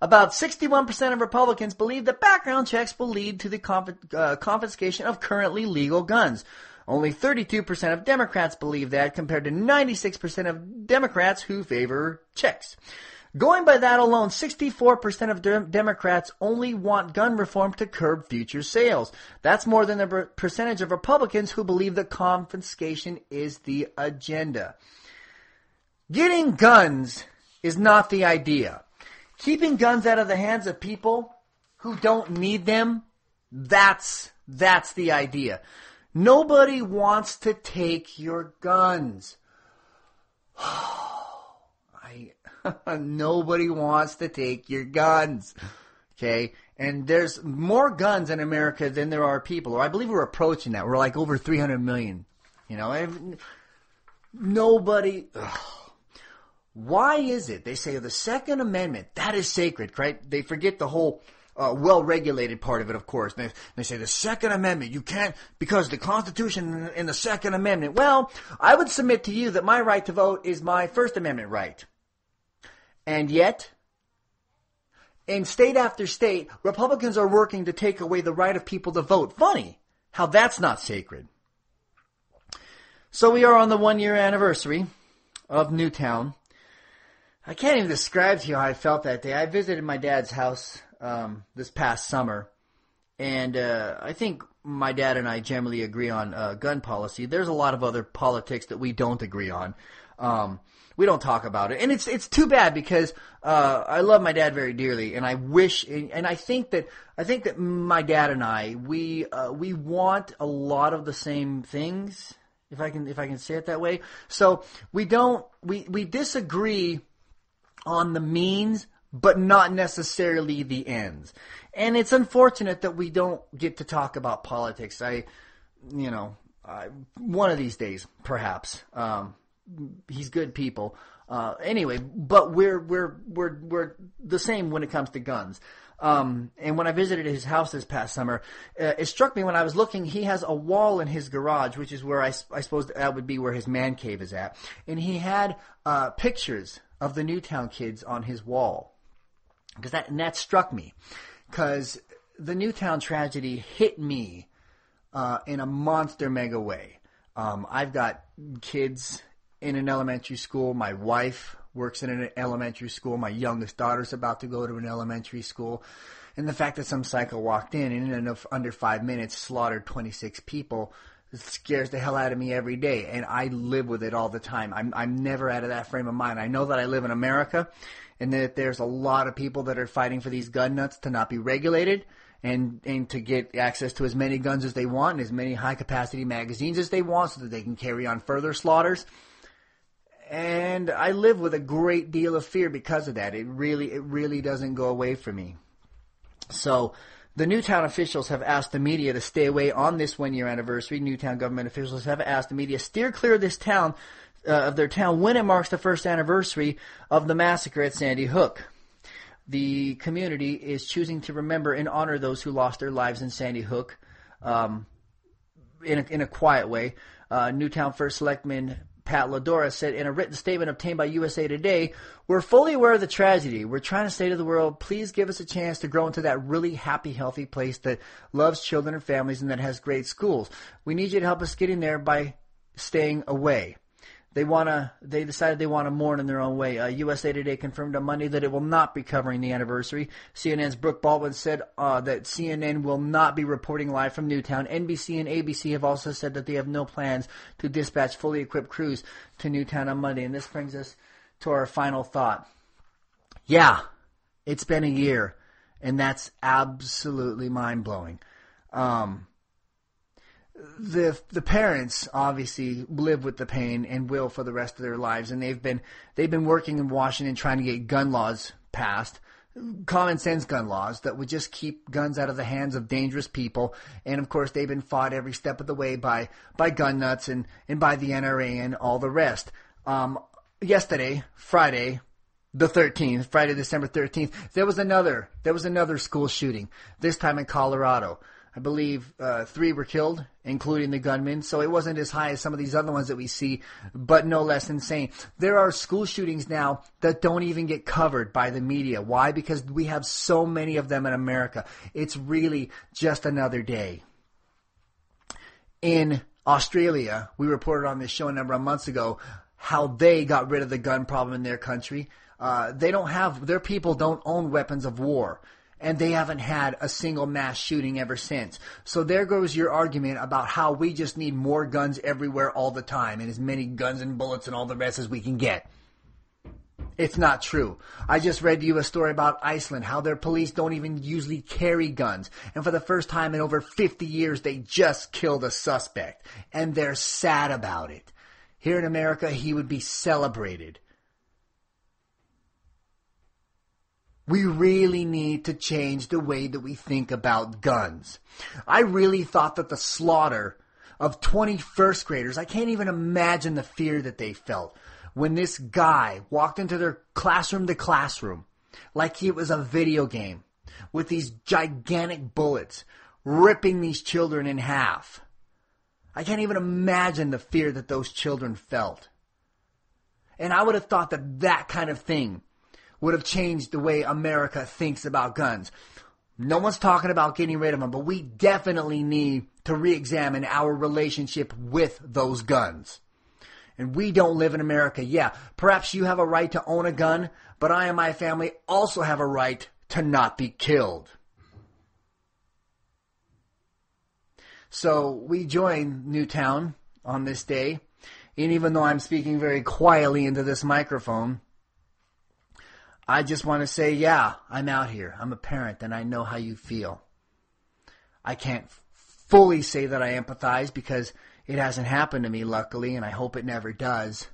About 61% of Republicans believe that background checks will lead to the confiscation of currently legal guns. Only 32% of Democrats believe that, compared to 96% of Democrats who favor checks. Going by that alone, 64% of Democrats only want gun reform to curb future sales. That's more than the percentage of Republicans who believe that confiscation is the agenda. Getting guns is not the idea. Keeping guns out of the hands of people who don't need them, that's the idea. Nobody wants to take your guns. Nobody wants to take your guns. Okay? And there's more guns in America than there are people. Or I believe we're approaching that. We're like over 300 million. You know, nobody... Why is it? They say the Second Amendment, that is sacred, right? They forget the whole well-regulated part of it, of course. They say the Second Amendment, you can't, because the Constitution and the Second Amendment. Well, I would submit to you that my right to vote is my First Amendment right. And yet, in state after state, Republicans are working to take away the right of people to vote. Funny how that's not sacred. So we are on the one-year anniversary of Newtown. I can't even describe to you how I felt that day. I visited my dad's house this past summer, and I think my dad and I generally agree on gun policy. There's a lot of other politics that we don't agree on. We don't talk about it, and it's too bad because I love my dad very dearly, and I wish and I think that my dad and I we want a lot of the same things, if I can say it that way. So we disagree on the means, but not necessarily the ends. And it's unfortunate that we don't get to talk about politics. One of these days, perhaps. He's good people. Anyway, but we're the same when it comes to guns. And when I visited his house this past summer, it struck me when I was looking, he has a wall in his garage, which is where I suppose that would be where his man cave is at. And he had pictures of the Newtown kids on his wall. Because that struck me. Because the Newtown tragedy hit me in a monster mega way. I've got kids in an elementary school. My wife works in an elementary school. My youngest daughter's about to go to an elementary school. And the fact that some psycho walked in and in under 5 minutes slaughtered 26 people, it scares the hell out of me every day, and I live with it all the time. I'm never out of that frame of mind. I know that I live in America, and that there's a lot of people that are fighting for these gun nuts to not be regulated, and to get access to as many guns as they want and as many high-capacity magazines as they want so that they can carry on further slaughters. And I live with a great deal of fear because of that. It really doesn't go away for me. So the Newtown officials have asked the media to stay away on this one-year anniversary. Newtown government officials have asked the media steer clear of this town, of their town, when it marks the first anniversary of the massacre at Sandy Hook. The community is choosing to remember and honor those who lost their lives in Sandy Hook in a quiet way. Newtown First Selectman Pat Ladora said in a written statement obtained by USA Today, "We're fully aware of the tragedy. We're trying to say to the world, please give us a chance to grow into that really happy, healthy place that loves children and families and that has great schools. We need you to help us get in there by staying away." They decided they want to mourn in their own way. USA Today confirmed on Monday that it will not be covering the anniversary. CNN's Brooke Baldwin said that CNN will not be reporting live from Newtown. NBC and ABC have also said that they have no plans to dispatch fully equipped crews to Newtown on Monday. And this brings us to our final thought. Yeah, it's been a year, and that's absolutely mind-blowing. The parents obviously live with the pain and will for the rest of their lives, and they've been working in Washington trying to get gun laws passed, common sense gun laws that would just keep guns out of the hands of dangerous people. And of course, they've been fought every step of the way by gun nuts and by the NRA and all the rest. Yesterday, Friday, December 13th, there was another school shooting. This time in Colorado. I believe three were killed, including the gunman. So it wasn't as high as some of these other ones that we see, but no less insane. There are school shootings now that don't even get covered by the media. Why? Because we have so many of them in America. It's really just another day. In Australia, we reported on this show a number of months ago how they got rid of the gun problem in their country. Their people don't own weapons of war. And they haven't had a single mass shooting ever since. So there goes your argument about how we just need more guns everywhere all the time and as many guns and bullets and all the rest as we can get. It's not true. I just read to you a story about Iceland, how their police don't even usually carry guns. And for the first time in over 50 years, they just killed a suspect. And they're sad about it. Here in America, he would be celebrated. We really need to change the way that we think about guns. I really thought that the slaughter of 21st graders, I can't even imagine the fear that they felt when this guy walked into their classroom to classroom like it was a video game with these gigantic bullets ripping these children in half. I can't even imagine the fear that those children felt. And I would have thought that that kind of thing would have changed the way America thinks about guns. No one's talking about getting rid of them, but we definitely need to re-examine our relationship with those guns. And we don't live in America. Yeah, perhaps you have a right to own a gun, but I and my family also have a right to not be killed. So we join Newtown on this day, and even though I'm speaking very quietly into this microphone, I just want to say, yeah, I'm out here. I'm a parent, and I know how you feel. I can't fully say that I empathize because it hasn't happened to me, luckily, and I hope it never does.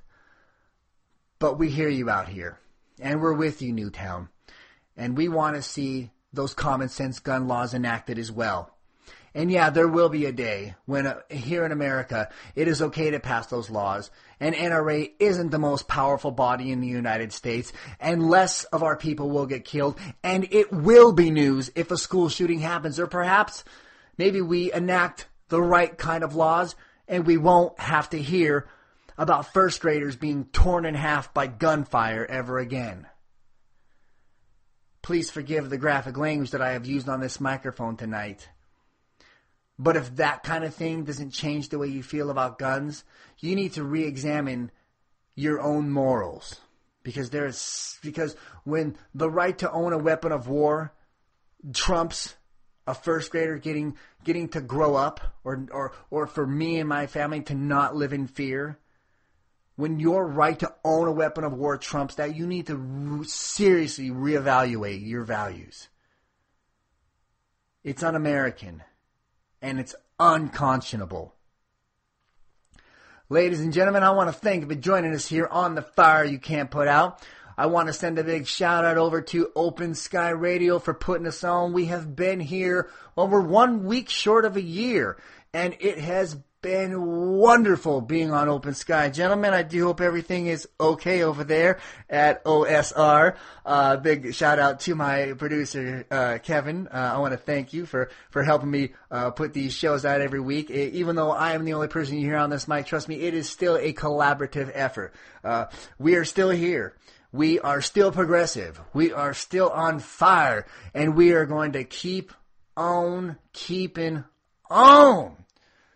But we hear you out here, and we're with you, Newtown. And we want to see those common sense gun laws enacted as well. And yeah, there will be a day when here in America, it is okay to pass those laws. And NRA isn't the most powerful body in the United States, and less of our people will get killed. And it will be news if a school shooting happens, or perhaps maybe we enact the right kind of laws and we won't have to hear about first graders being torn in half by gunfire ever again. Please forgive the graphic language that I have used on this microphone tonight. But if that kind of thing doesn't change the way you feel about guns, you need to re-examine your own morals. Because when the right to own a weapon of war trumps a first grader getting to grow up, or for me and my family to not live in fear, when your right to own a weapon of war trumps that, you need to seriously reevaluate your values. It's un-American. And it's unconscionable. Ladies and gentlemen, I want to thank you for joining us here on The Fire You Can't Put Out. I want to send a big shout out over to Open Sky Radio for putting us on. We have been here over 1 week short of a year, and it has been wonderful being on Open Sky. Gentlemen, I do hope everything is okay over there at OSR. Big shout out to my producer, Kevin. I want to thank you for helping me put these shows out every week. Even though I am the only person you hear on this mic, trust me, it is still a collaborative effort. We are still here. We are still progressive. We are still on fire. And we are going to keep on keeping on.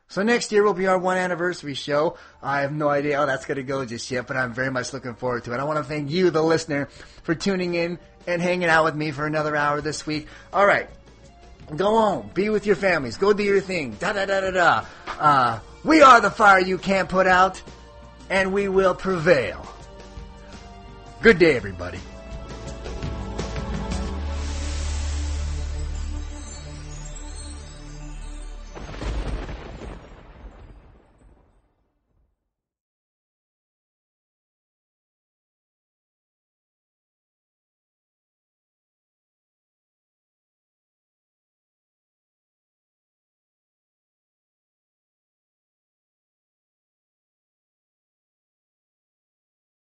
So next year will be our 1st anniversary show. I have no idea how that's going to go just yet, but I'm very much looking forward to it. I want to thank you, the listener, for tuning in and hanging out with me for another hour this week. All right. Go on. Be with your families. Go do your thing. Da-da-da-da-da. We are the fire you can't put out, and we will prevail. Good day, everybody.